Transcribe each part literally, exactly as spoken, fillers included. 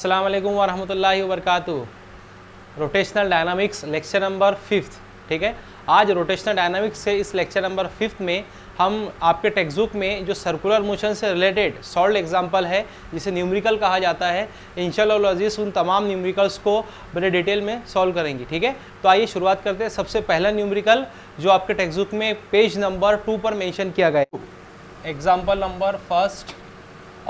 अस्सलाम वालेकुम वरहमतुल्लाहि वबरकातुहू। Rotational dynamics lecture number fifth, ठीक है। आज रोटेशनल डायनामिक्स से इस लेक्चर नंबर फिफ्थ में हम आपके टेक्सटबुक में जो सर्कुलर मोशन से रिलेटेड सॉल्ड एग्जांपल है जिसे न्यूमेरिकल कहा जाता है, इंशाल्लाह लजीज उन तमाम न्यूमेरिकल्स को बड़े डिटेल में सॉल्व करेंगे, ठीक है। तो आइए शुरुआत करते हैं। सबसे पहला न्यूमेरिकल जो आपके टेक्सटबुक में पेज नंबर टू पर मेंशन किया गया, example number first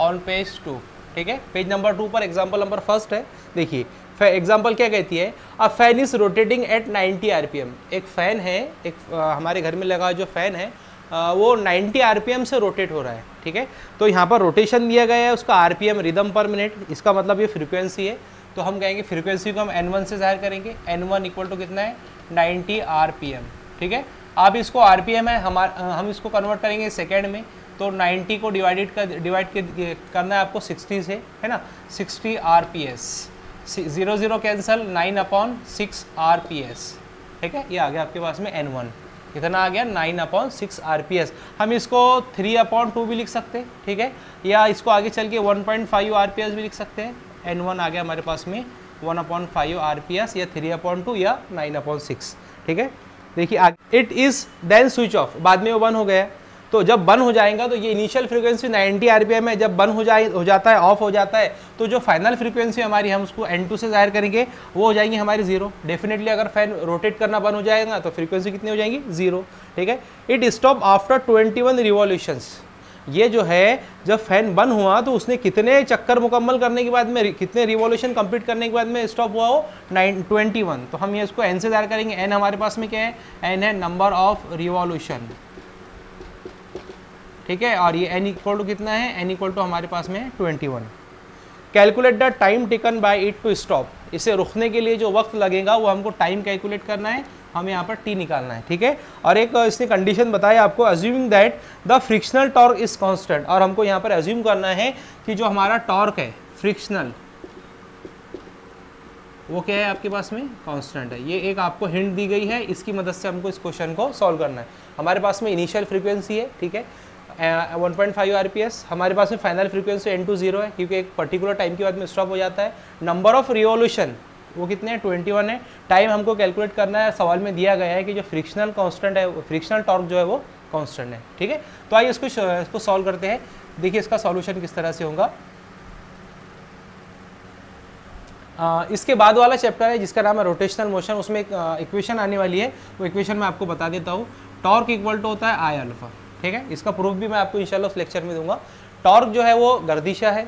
on page two, ठीक है। पेज नंबर टू पर एग्जाम्पल नंबर फर्स्ट है। देखिए एग्जाम्पल क्या कहती है, a fan is rotating at ninety RPM. एक फ़ैन है, एक आ, हमारे घर में लगा जो फ़ैन है आ, वो नाइन्टी आरपीएम से रोटेट हो रहा है, ठीक है। तो यहाँ पर रोटेशन दिया गया है, उसका आरपीएम रिदम पर मिनट, इसका मतलब ये फ्रीक्वेंसी है। तो हम कहेंगे फ्रीक्वेंसी को हम एन वन से जाहिर करेंगे, एन वन इक्वल टू कितना है, नाइन्टी आरपीएम, ठीक है। आप इसको आरपीएम है, हम हम इसको कन्वर्ट करेंगे सेकेंड में, तो नाइन्टी को डिवाइडेड कर डिवाइड करना है आपको सिक्सटी से, है ना, sixty RPS, zero zero cancel, nine upon six RPS, ठीक है। ये आ गया आपके पास में एन वन, कितना आ गया, नाइन अपॉन सिक्स आरपीएस। हम इसको थ्री अपॉन टू भी लिख सकते हैं, ठीक है, या इसको आगे चल के वन पॉइंट फाइव आरपीएस भी लिख सकते हैं। एन वन आ गया हमारे पास में वन अपॉन फाइव आरपीएस या थ्री अपॉन टू या नाइन अपॉन सिक्स, ठीक है। देखिए आगे, it is then switch off, बाद में वो वन हो गया, तो जब बंद हो जाएगा तो ये इनिशियल फ्रीक्वेंसी नाइन्टी आरपीएम है, जब बंद हो जाए हो जाता है, ऑफ हो जाता है, तो जो फाइनल फ्रीक्वेंसी हमारी, हम उसको एन टू से जाहिर करेंगे, वो हो जाएंगी हमारी जीरो। डेफिनेटली अगर फैन रोटेट करना बंद हो जाएगा तो फ्रीक्वेंसी कितनी हो जाएंगी, जीरो, ठीक है। It stop after twenty one revolutions. ये जो है जब फैन बंद हुआ तो उसने कितने चक्कर मुकम्मल करने के बाद में, कितने रिवॉल्यूशन कंप्लीट करने के बाद में स्टॉप हुआ हो, नाइन ट्वेंटी वन। तो हम ये इसको एन से जाहिर करेंगे। एन हमारे पास में क्या है, एन है नंबर ऑफ रिवॉल्यूशन, ठीक है, और ये एन इक्वल टू कितना है, एन इक्वल टू हमारे पास में twenty one. Calculate the time taken by it to stop, इसे रुकने के लिए जो वक्त लगेगा वो हमको टाइम कैलकुलेट करना है, हम यहाँ पर टी निकालना है, ठीक है। और एक इसने कंडीशन बताया आपको, assuming that the frictional torque is constant, और हमको यहाँ पर अज्यूम करना है कि जो हमारा टॉर्क है फ्रिक्शनल वो क्या है आपके पास में, कांस्टेंट है। ये एक आपको हिंट दी गई है, इसकी मदद से हमको इस क्वेश्चन को सॉल्व करना है। हमारे पास में इनिशियल फ्रिक्वेंसी है, ठीक है, वन पॉइंट फाइव आरपीएस, हमारे पास में final frequency n two zero है क्योंकि एक पर्टिकुलर टाइम के बाद में स्टॉप हो जाता है। नंबर ऑफ रिवॉल्यूशन वो कितने हैं, ट्वेंटी वन है। टाइम हमको कैलकुलेट करना है, सवाल में दिया गया है कि जो फ्रिक्शनल कांस्टेंट है, फ्रिक्शनल टॉर्क जो है वो कांस्टेंट है, ठीक है। तो आइए इसको इसको सॉल्व करते हैं। देखिए इसका सॉल्यूशन किस तरह से होगा। आ, इसके बाद वाला चैप्टर है जिसका नाम है रोटेशनल मोशन, उसमें इक्वेशन आने वाली है, वो इक्वेशन मैं आपको बता देता हूँ। टॉर्क इक्वल टू होता है आई अल्फा, ठीक है, इसका प्रूफ भी मैं आपको इंशाल्लाह उस लेक्चर में दूंगा। टॉर्क जो है वो गर्दिशा है,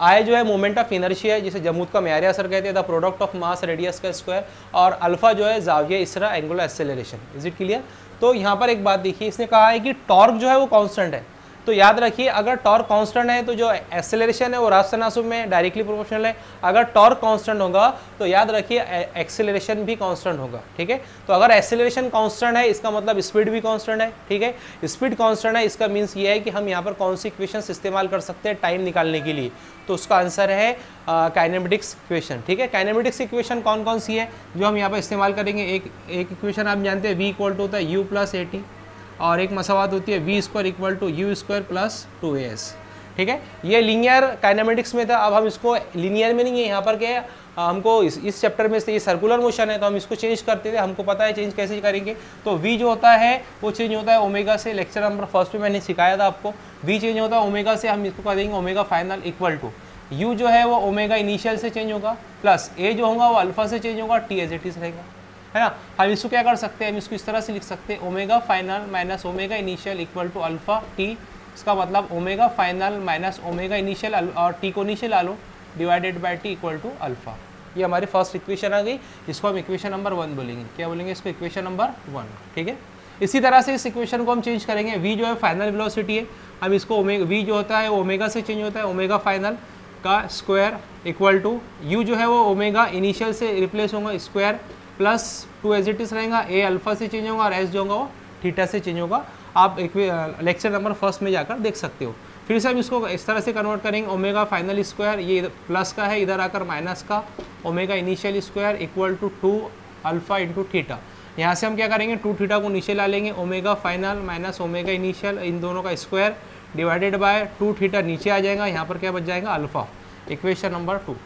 आय जो है मोमेंट ऑफ इनर्शिया है जिसे जमूद का म्यारी असर कहते हैं, the product of mass radius का स्क्वायर, और अल्फा जो है जाविया इसरा angular acceleration. Is it clear? तो यहाँ पर एक बात देखिए, इसने कहा है कि टॉर्क जो है वो कॉन्स्टेंट है, तो याद रखिए अगर टॉर्क कांस्टेंट है तो जो एक्सेलरेशन है वो रास्त तनासुब में डायरेक्टली प्रोपोर्शनल है। अगर टॉर्क कांस्टेंट होगा तो याद रखिए एक्सेलरेशन भी कांस्टेंट होगा, ठीक है। तो अगर एक्सेलरेशन कांस्टेंट है इसका मतलब स्पीड भी कांस्टेंट है, ठीक है। स्पीड कांस्टेंट है इसका मीन्स ये है कि हम यहाँ पर कौन सी इक्वेशंस इस्तेमाल कर सकते हैं टाइम निकालने के लिए, तो उसका आंसर है काइनेमेटिक्स इक्वेशन, ठीक है। काइनेमेटिक्स इक्वेशन कौन कौन सी है जो हम यहाँ पर इस्तेमाल करेंगे, एक एक इक्वेशन आप जानते हैं वी इक्वल टू होता है यू प्लस ए टी, और एक मसावात होती है v square equal to u square plus two a s, ठीक है। ये लीनियर काइनेमेटिक्स में था, अब हम इसको लीनियर में नहीं है, यहाँ पर क्या है हमको इस इस चैप्टर में से ये सर्कुलर मोशन है तो हम इसको चेंज करते थे, हमको पता है चेंज कैसे करेंगे। तो वी जो होता है वो चेंज होता है ओमेगा से, लेक्चर नंबर फर्स्ट में मैंने सिखाया था आपको, वी चेंज होता है ओमेगा से, हम इसको करेंगे omega final equal to, u जो है वो ओमेगा इनिशियल से चेंज होगा, प्लस ए जो होगा वो अल्फा से चेंज होगा, टी एज इट इज रहेगा, है ना। हम इसको क्या कर सकते हैं, हम इसको इस तरह से लिख सकते हैं omega final minus omega initial equal to alpha t, इसका मतलब omega final minus omega initial और टी को नीचे ला लो divided by t equal to alpha. ये हमारी फर्स्ट इक्वेशन आ गई, इसको हम इक्वेशन नंबर वन बोलेंगे, क्या बोलेंगे इसको, इक्वेशन नंबर वन, ठीक है। इसी तरह से इस इक्वेशन को हम चेंज करेंगे, वी जो है फाइनल वेलोसिटी है, हम इसको ओमेगा, वी जो होता है ओमेगा से चेंज होता है ओमेगा फाइनल का स्क्वायर इक्वल टू, यू जो है वो ओमेगा इनिशियल से रिप्लेस होगा square plus two as it is रहेगा, ए अल्फा से चेंज होगा और एस जो होगा वो थीटा से चेंज होगा। आप एक लेक्चर नंबर फर्स्ट में जाकर देख सकते हो। फिर से हम इसको इस तरह से कन्वर्ट करेंगे, ओमेगा फाइनल स्क्वायर, ये प्लस का है, इधर आकर माइनस का, omega initial square equal to two alpha into theta, यहाँ से हम क्या करेंगे टू थीटा को नीचे ला लेंगे, omega final minus omega initial इन दोनों का square divided by two theta नीचे आ जाएगा, यहाँ पर क्या बच जाएगा अल्फा, इक्वेशन नंबर टू।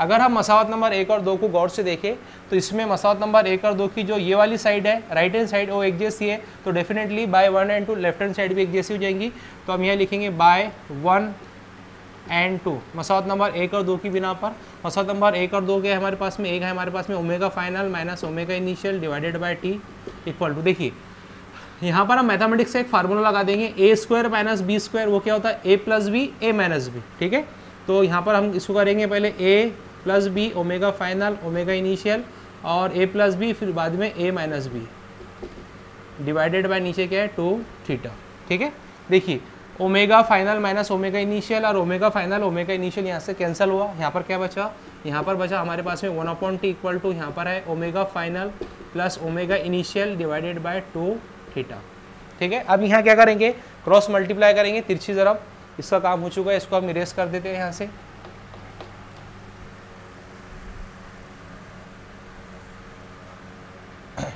अगर हम मसावत नंबर एक और दो को गौर से देखें तो इसमें मसावत नंबर एक और दो की जो ये वाली साइड है राइट हैंड साइड वो एक जैसी है, तो definitely by one and two left hand side भी एक जैसी हो जाएंगी। तो हम यहाँ लिखेंगे बाय वन एंड टू मसावत नंबर एक और दो की बिना पर। मसावत नंबर एक और दो के हमारे पास में एक है हमारे पास में omega final minus omega initial divided by t equal to. देखिए यहाँ पर हम मैथमेटिक्स से एक फार्मूला लगा देंगे a square minus b square वो क्या होता है a plus b a minus b, ठीक है। तो यहाँ पर हम इसको करेंगे पहले a plus b omega final omega initial और ए प्लस बी फिर बाद में a minus b divided by नीचे क्या है टू थीटा, ठीक है। देखिए omega final minus omega initial और ओमेगा फाइनल ओमेगा इनिशियल यहाँ से कैंसिल हुआ, यहाँ पर क्या बचा, यहाँ पर बचा हमारे पास में one upon t equal to यहाँ पर है omega final plus omega initial divided by two theta, ठीक है। अब यहाँ क्या करेंगे क्रॉस मल्टीप्लाई करेंगे तिरछी ज़रब, इसका काम हो चुका है, इसको हम इरेज कर देते हैं यहाँ से।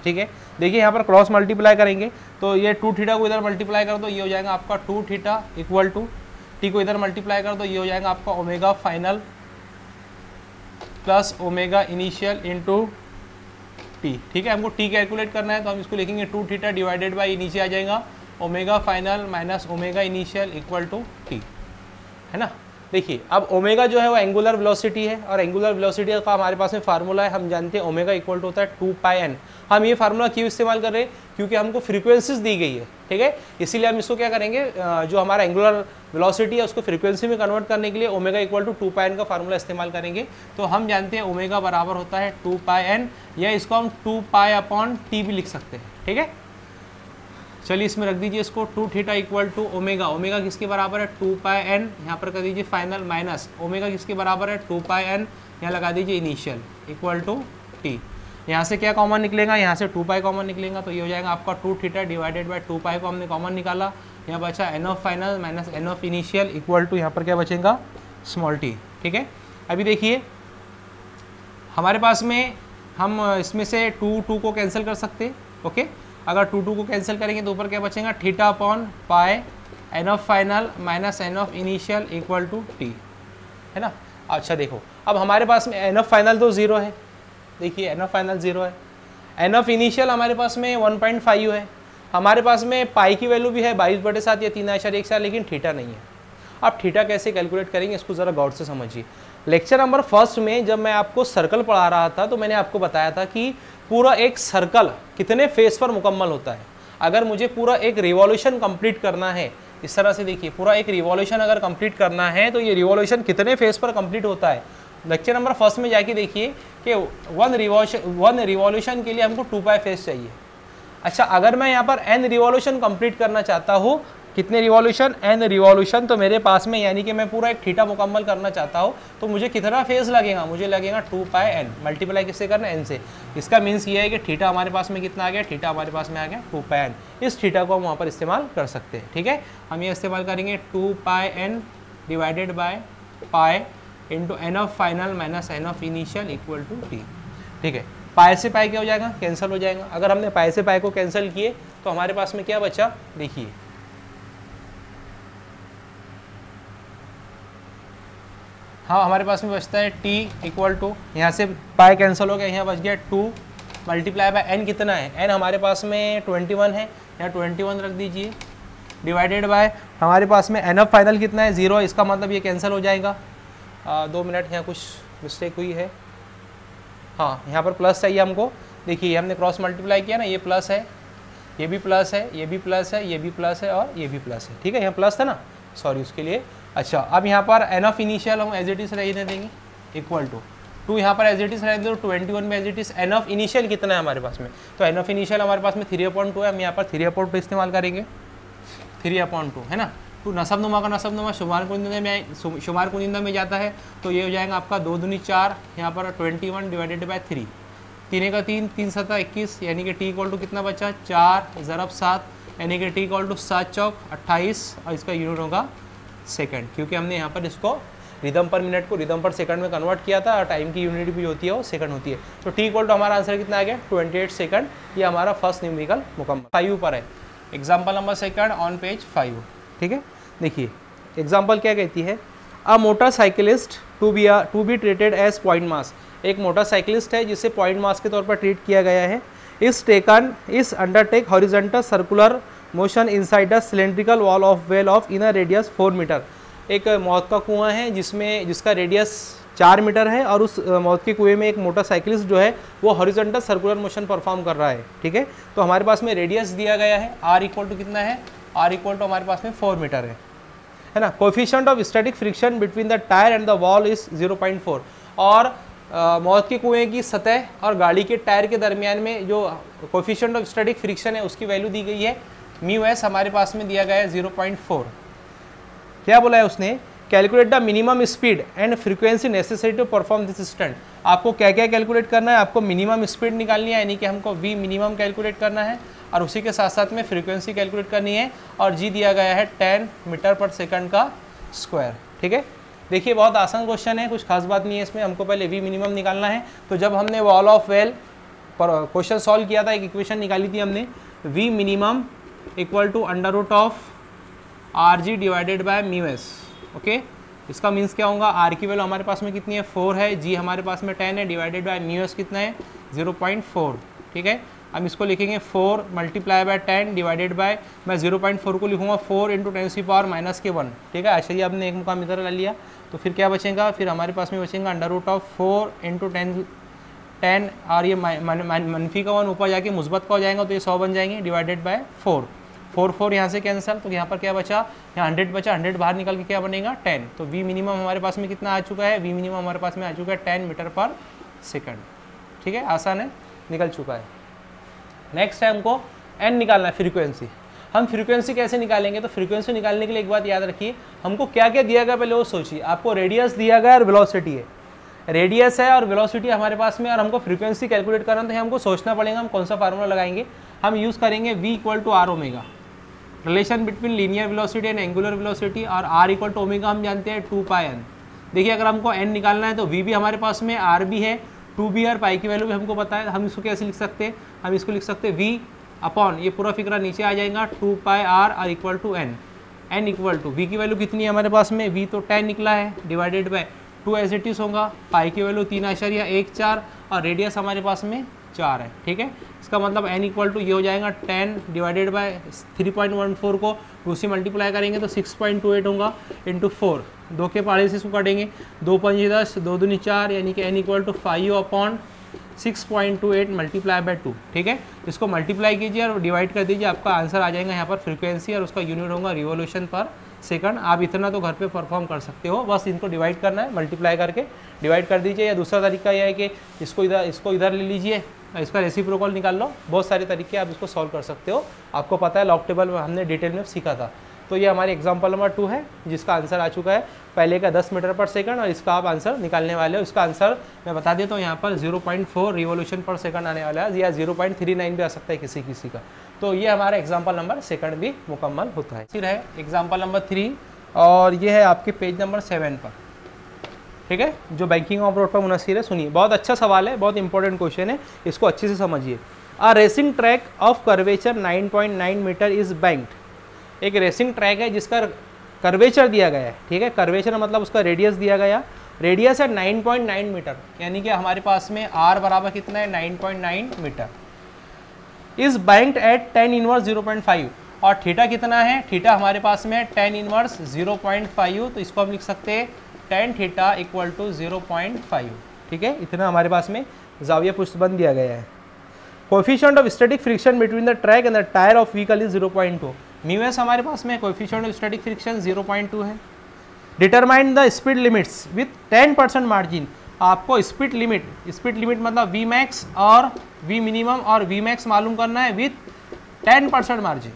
ठीक है, देखिए यहाँ पर क्रॉस मल्टीप्लाई करेंगे तो ये टू थीटा को इधर मल्टीप्लाई कर दो ये हो जाएगा आपका two theta equal to, t को इधर मल्टीप्लाई कर दो ये हो जाएगा आपका omega final plus omega initial into t, ठीक है। हमको टी कैलकुलेट करना है तो हम इसको लिखेंगे टू थीटा डिवाइडेड बाई नीचे आ जाएगा omega final minus omega initial equal to t, है ना। देखिए अब ओमेगा जो है वो एंगुलर वेलोसिटी है और एंगुलर वेलोसिटी का हमारे पास में फार्मूला है, हम जानते हैं ओमेगा इक्वल टू होता है टू पाई एन। हम ये फार्मूला क्यों इस्तेमाल कर रहे हैं क्योंकि हमको फ्रीक्वेंसीज दी गई है, ठीक है। इसीलिए हम इसको क्या करेंगे जो हमारा एंगुलर वेलोसिटी है उसको फ्रीक्वेंसी में कन्वर्ट करने के लिए omega equal to two pi n का फार्मूला इस्तेमाल करेंगे। तो हम जानते हैं ओमेगा बराबर होता है टू पाई एन या इसको हम टू पाई अपॉन टी भी लिख सकते हैं, ठीक है। चलिए इसमें रख दीजिए इसको two theta equal to omega, omega किसके बराबर है टू पाई एन, यहाँ पर कर दीजिए फाइनल माइनस ओमेगा किसके बराबर है टू पाई एन, यहाँ लगा दीजिए इनिशियल इक्वल टू टी। यहाँ से क्या कॉमन निकलेगा, यहाँ से टू पाई कॉमन निकलेगा तो ये हो जाएगा आपका two theta divided by two pi को हमने कॉमन निकाला, यहाँ बचा n of final minus n of initial equal to यहाँ पर क्या बचेगा स्मॉल टी, ठीक है। अभी देखिए हमारे पास में हम इसमें से टू टू को कैंसिल कर सकते, ओके। अगर टू टू को कैंसिल करेंगे तो ऊपर क्या बचेगा theta upon pi n of final minus n of initial equal to t, है ना। अच्छा देखो अब हमारे पास में एन ऑफ फाइनल तो ज़ीरो है, देखिए एन ऑफ फाइनल ज़ीरो है, एन ऑफ इनिशियल हमारे पास में वन पॉइंट फाइव है, हमारे पास में पाई की वैल्यू भी है बाईस बटे सात या तीन आशार एक साथ, लेकिन थीटा नहीं है। आप थीटा कैसे कैलकुलेट करेंगे इसको ज़रा गौर से समझिए। लेक्चर नंबर फर्स्ट में जब मैं आपको सर्कल पढ़ा रहा था तो मैंने आपको बताया था कि पूरा एक सर्कल कितने फेस पर मुकम्मल होता है। अगर मुझे पूरा एक रिवॉल्यूशन कंप्लीट करना है, इस तरह से देखिए पूरा एक रिवॉल्यूशन अगर कंप्लीट करना है तो ये रिवॉल्यूशन कितने फेस पर कंप्लीट होता है। लेक्चर नंबर फर्स्ट में जाके देखिए कि वन रिवॉल्यूशन वन रिवॉल्यूशन के लिए हमको टू पाई फेस चाहिए। अच्छा अगर मैं यहाँ पर एन रिवॉल्यूशन कंप्लीट करना चाहता हूँ, कितने रिवॉल्यूशन एन रिवॉल्यूशन, तो मेरे पास में यानी कि मैं पूरा एक थीटा मुकम्मल करना चाहता हूँ तो मुझे कितना फेस लगेगा, मुझे लगेगा टू पाई एन मल्टीप्लाई किससे करना एन से। इसका मीन्स ये है कि थीटा हमारे पास में कितना आ गया, थीटा हमारे पास में आ गया टू पाई एन। इस थीटा को हम वहाँ पर इस्तेमाल कर सकते हैं, ठीक है। हम ये इस्तेमाल करेंगे two pi n divided by pi into n of final minus n of initial equal to t, ठीक है। पाए से पाए क्या हो जाएगा कैंसिल हो जाएगा, अगर हमने पाए से पाए को कैंसिल किए तो हमारे पास में क्या बचा, देखिए हाँ हमारे पास में बचता है t इक्वल टू, यहाँ से पाई कैंसिल हो गया, यहाँ बच गया टू मल्टीप्लाई बाय एन कितना है, n हमारे पास में इक्कीस है, यहाँ इक्कीस रख दीजिए डिवाइडेड बाय हमारे पास में n ऑफ फाइनल कितना है ज़ीरो, इसका मतलब ये कैंसिल हो जाएगा। आ, दो मिनट यहाँ कुछ मिस्टेक हुई है, हाँ यहाँ पर प्लस चाहिए हमको। देखिए हमने क्रॉस मल्टीप्लाई किया ना, ये प्लस है ये भी प्लस है ये भी प्लस है ये भी प्लस है और ये भी प्लस है, ठीक है। यहाँ प्लस था ना, सॉरी उसके लिए। अच्छा अब यहाँ पर एन ऑफ इनिशियल हम एज इट इज रहने देंगे इक्वल टू टू, यहाँ पर एज इट इज रहने दो ट्वेंटी वन में as it is. N of initial कितना है हमारे पास में, तो एन ऑफ इनिशियल हमारे पास में थ्री अपॉइंट टू है, हम यहाँ पर थ्री अपॉइंट टू इस्तेमाल करेंगे थ्री अपॉइंट टू, है ना। टू नसब नुमा का नसब नुमा शुमार कुनिंदा में शुमार कुनिंदा में जाता है तो ये हो जाएगा आपका दो दूनी चार, यहाँ पर twenty one divided by three, तीन का तीन तीन सतह इक्कीस, यानी कि टी इक्वल टू कितना बचा चार ज़रब सात, यानी कि टी इक्वल टू सात चौक अट्ठाईस और इसका यूनिट होगा सेकंड, क्योंकि हमने यहाँ पर इसको रिदम पर मिनट को रिदम पर सेकंड में कन्वर्ट किया था और टाइम की यूनिट भी होती है वो सेकंड होती है। तो टी इक्वल टू हमारा आंसर कितना आ गया अट्ठाईस सेकंड। ये हमारा फर्स्ट न्यूमेरिकल मुकम्मल फाइव पर है, example number second on page five, ठीक है। देखिए एग्जाम्पल क्या कहती है, a motorcyclist to be ah to be treated as point mass, एक मोटरसाइकिलिस्ट है जिसे पॉइंट मास के तौर पर ट्रीट किया गया है। Is taken is undertake horizontal circular motion inside the cylindrical wall of well of in a radius four metre. एक मौत का कुआं है जिसमें जिसका रेडियस चार मीटर है और उस मौत के कुएं में एक मोटरसाइकिलिस्ट जो है वो हॉरिजॉन्टल सर्कुलर मोशन परफॉर्म कर रहा है। ठीक है, तो हमारे पास में रेडियस दिया गया है आर इक्वल टू कितना है, आर इक्वल टू हमारे पास में फोर मीटर है, है ना। Coefficient of static friction between the tyre and the wall is zero point four. और आ, मौत के कुएं की सतह और गाड़ी के टायर के दरमियान में जो कोएफिशिएंट ऑफ स्टैटिक फ्रिक्शन है उसकी वैल्यू दी गई है म्यू एस, हमारे पास में दिया गया है ज़ीरो पॉइंट फोर। क्या बोला है उसने, calculate the minimum speed and frequency necessary to perform this stunt. आपको क्या क्या कैलकुलेट करना है, आपको मिनिमम स्पीड निकालनी है यानी कि हमको वी मिनिमम कैलकुलेट करना है और उसी के साथ साथ में फ्रीक्वेंसी कैलकुलेट करनी है और जी दिया गया है टेन मीटर पर सेकंड का स्क्वायर। ठीक है, देखिए बहुत आसान क्वेश्चन है, कुछ खास बात नहीं है इसमें, हमको पहले वी मिनिमम निकालना है। तो जब हमने वॉल ऑफ वेल पर क्वेश्चन सॉल्व किया था, एक इक्वेशन निकाली थी हमने, v minimum equal to under root of r g divided by mu s. Okay, इसका मीन्स क्या होगा, आर की वैल्यू हमारे पास में कितनी है, फोर है, जी हमारे पास में टेन है, डिवाइडेड बाय म्यू एस कितना है ज़ीरो पॉइंट फोर। ठीक है, हम इसको लिखेंगे four multiply by ten divided by, मैं ज़ीरो पॉइंट फोर को लिखूंगा फोर इंटू टेन सी पावर माइनस के वन। ठीक है, आशा जी आपने एक मुकाम इधर ला लिया, तो फिर क्या बचेगा, फिर हमारे पास में बचेगा under root of four into ten ten और ये मनफी का वन ऊपर जाके मुस्बत का हो जाएगा तो ये सौ बन जाएंगे divided by four, four four यहाँ से कैंसिल, तो यहाँ पर क्या बचा, यहाँ हंड्रेड बचा, हंड्रेड बाहर निकल के क्या बनेगा टेन। तो वी मिनिमम हमारे पास में कितना आ चुका है, वी मिनिमम हमारे पास में आ चुका है टेन मीटर पर सेकेंड। ठीक है, आसान है, निकल चुका है। नेक्स्ट है हमको एन निकालना है, फ्रीक्वेंसी। हम फ्रीक्वेंसी कैसे निकालेंगे, तो फ्रीक्वेंसी निकालने के लिए एक बात याद रखिए, हमको क्या क्या दिया गया पहले वो सोचिए। आपको रेडियस दिया गया और वेलोसिटी है, रेडियस है और वेलोसिटी हमारे पास में, और हमको फ्रीक्वेंसी कैलकुलेट करना तो हमको सोचना पड़ेगा हम कौन सा फार्मूला लगाएंगे। हम यूज़ करेंगे v equal to are omega, relation between linear velocity and angular velocity, और r इक्वल टू ओमेगा हम जानते हैं टू पाई एन। देखिए अगर हमको n निकालना है तो v भी हमारे पास में, r भी है, टू बी और पाई की वैल्यू भी हमको पता है। हम इसको कैसे लिख सकते हैं, हम इसको लिख सकते हैं वी अपॉन, ये पूरा फिक्रा नीचे आ जाएगा two pi r are equal to n, n equal to v की वैल्यू कितनी है हमारे पास में, वी तो टेन निकला है divided by two as it is होगा, पाई की वैल्यू तीन आशारिया एक चार और रेडियस हमारे पास में चार है। ठीक है, इसका मतलब एन इक्वल टू ये हो जाएगा ten divided by three point one four को दूसरी मल्टीप्लाई करेंगे तो सिक्स पॉइंट टू एट होगा इंटू फोर, दो के पहाड़े से इसको काटेंगे, दो पंजी दस, दो दूनी चार, यानी कि n equal to five upon six point two eight multiply by two. ठीक है, इसको मल्टीप्लाई कीजिए और डिवाइड कर दीजिए, आपका आंसर आ जाएगा यहाँ पर फ्रीक्वेंसी और उसका यूनिट होगा रिवोल्यूशन पर सेकंड। आप इतना तो घर पे परफॉर्म कर सकते हो, बस इनको डिवाइड करना है, मल्टीप्लाई करके डिवाइड कर दीजिए, या दूसरा तरीका यह है कि इसको इधर इसको इधर ले लीजिए, इसका रेसिप्रोकल निकाल लो। बहुत सारे तरीके आप इसको सॉल्व कर सकते हो, आपको पता है लॉग टेबल में हमने डिटेल में सीखा था। तो ये हमारे एग्जाम्पल नंबर टू है जिसका आंसर आ चुका है, पहले का दस मीटर पर सेकंड और इसका आप आंसर निकालने वाले हो। इसका आंसर मैं बता देता हूँ यहाँ पर zero point four revolution per second आने वाला है, या ज़ीरो पॉइंट थ्री नाइन भी आ सकता है किसी किसी का। तो ये हमारा एग्जाम्पल नंबर सेकंड भी मुकम्मल होता है। फिर है एग्जाम्पल नंबर थ्री और ये है आपके पेज नंबर सेवन पर। ठीक है, जो बैंकिंग ऑफ रोड पर मुनसिर है, सुनिए बहुत अच्छा सवाल है, बहुत इंपॉर्टेंट क्वेश्चन है, इसको अच्छे से समझिए। A racing track of curvature nine point nine metre is banked, एक रेसिंग ट्रैक है जिसका कर्वेचर दिया गया है। ठीक है, कर्वेचर मतलब उसका रेडियस दिया गया, रेडियस है नाइन पॉइंट नाइन मीटर, यानी कि हमारे पास में r बराबर कितना है नाइन पॉइंट नाइन मीटर। इस banked at tan inverse zero point five, और थीटा कितना है, थीटा हमारे पास में tan inverse zero point five, तो इसको हम लिख सकते हैं tan theta equal to zero point five. ठीक है, इतना हमारे पास में जाविया पुष्टबंद दिया गया है। Coefficient of static friction between the track and the tyre of vehicle is zero point two, mu s हमारे पास में coefficient of static friction zero point two है। Determine the speed limits with ten percent margin, आपको speed limit speed limit मतलब v max और v minimum और v max मालूम करना है with ten percent margin.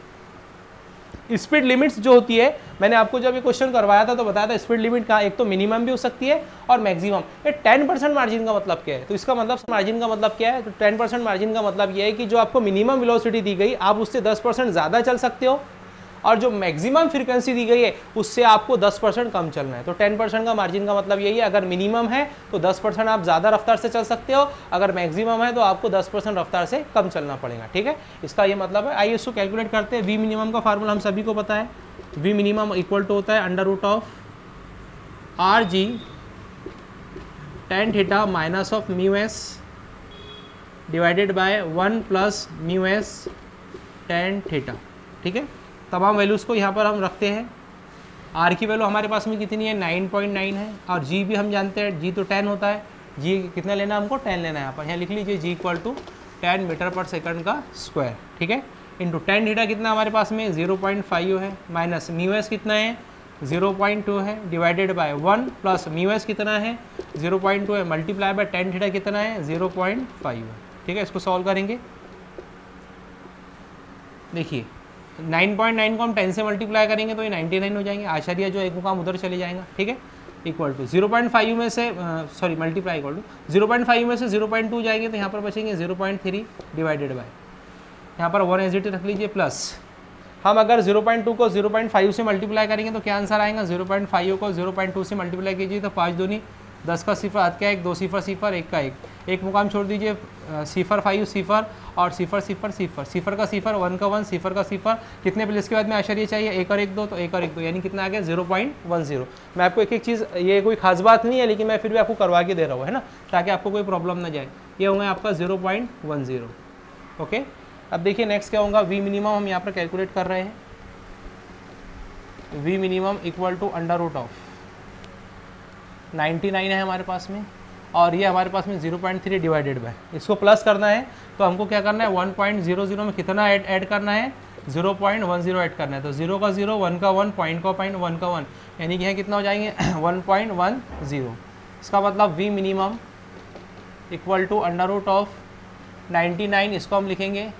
Speed limits जो होती है, मैंने आपको जब ये क्वेश्चन करवाया था तो बताया था स्पीड लिमिट का एक तो मिनिमम भी हो सकती है और मैक्सिमम। ये टेन परसेंट मार्जिन का मतलब क्या है, तो इसका मतलब मार्जिन का मतलब क्या है, तो टेन परसेंट मार्जिन का मतलब ये है कि जो आपको मिनिमम वेलोसिटी दी गई आप उससे दस परसेंट ज़्यादा चल सकते हो, और जो मैक्सिमम फ्रीक्वेंसी दी गई है उससे आपको दस परसेंट कम चलना है। तो टेन परसेंट का मार्जिन का मतलब यही है, अगर मिनिमम है तो दस परसेंट आप ज़्यादा रफ्तार से चल सकते हो, अगर मैक्सिमम है तो आपको दस परसेंट रफ्तार से कम चलना पड़ेगा। ठीक है, इसका ये मतलब है। आइए इसको कैलकुलेट करते हैं। वी मिनिमम का फार्मूला हम सभी को पता है, वी मिनिमम इक्वल टू होता है under root of r g tan theta minus of mu s divided by one plus mu s tan theta. ठीक है, तमाम वैल्यूज़ को यहाँ पर हम रखते हैं। आर की वैल्यू हमारे पास में कितनी है, नाइन पॉइंट नाइन है, और जी भी हम जानते हैं, जी तो टेन होता है, जी कितना लेना है हमको, टेन लेना है। यहाँ पर यहाँ लिख लीजिए g equal to ten metre per second का स्क्वायर। ठीक है, इंटू टेन थीटा कितना हमारे पास में ज़ीरो पॉइंट फाइव है, माइनस म्यू एस कितना है ज़ीरो पॉइंट टू है, divided by one plus mu s कितना है ज़ीरो पॉइंट टू है, मल्टीप्लाई बाय टेन थीटा कितना है ज़ीरो पॉइंट फाइव है। ठीक है, इसको सॉल्व करेंगे। देखिए नाइन पॉइंट नाइन को हम टेन से मल्टीप्लाई करेंगे तो ये नाइन्टी नाइन हो जाएंगे, आचार्य जो एक मुकाम उधर चले जाएगा। ठीक है, equal to zero point five में से sorry multiply equal to zero point five में से ज़ीरो पॉइंट टू जाएंगे तो यहाँ पर बचेंगे zero point three divided by यहाँ पर वन एस जी टी रख लीजिए, प्लस हम अगर ज़ीरो पॉइंट टू को ज़ीरो पॉइंट फाइव से मल्टीप्लाई करेंगे तो क्या आंसर आएगा, ज़ीरो पॉइंट फाइव को ज़ीरो पॉइंट टू से मल्टीप्लाई कीजिए तो पाँच दूनी दस का सिफर आठ का एक, दो सिफर सिफर एक का एक, एक मुकाम छोड़ दीजिए, सिफर फाइव सिफर और सिफर सिफर सिफर सिफर का सिफर वन का वन सिफर का सिफर कितने प्लेस के बाद में आश्चर्य चाहिए, एक और एक दो, तो एक और एक दो यानी कितना आ गया ज़ीरो पॉइंट वन ज़ीरो। मैं आपको एक एक चीज़, ये कोई खास बात नहीं है लेकिन मैं फिर भी आपको करवा के दे रहा हूँ, है ना, ताकि आपको कोई प्रॉब्लम ना जाए। ये होंगे आपका zero point one zero. Okay, अब देखिए नेक्स्ट क्या होगा, वी मिनिमम हम यहाँ पर कैलकुलेट कर रहे हैं। V minimum equal to under root of ninety nine है हमारे पास में, और ये हमारे पास में zero point three divided by, इसको प्लस करना है तो हमको क्या करना है, वन पॉइंट ज़ीरो ज़ीरो में कितना ऐड ऐड करना है, zero point one zero add करना है, तो ज़ीरो का ज़ीरो, वन का वन, पॉइंट का पॉइंट, वन का वन, यानी कि यहाँ कितना हो जाएंगे वन पॉइंट वन ज़ीरो। इसका मतलब v minimum equal to under root of ninety nine, इसको हम लिखेंगे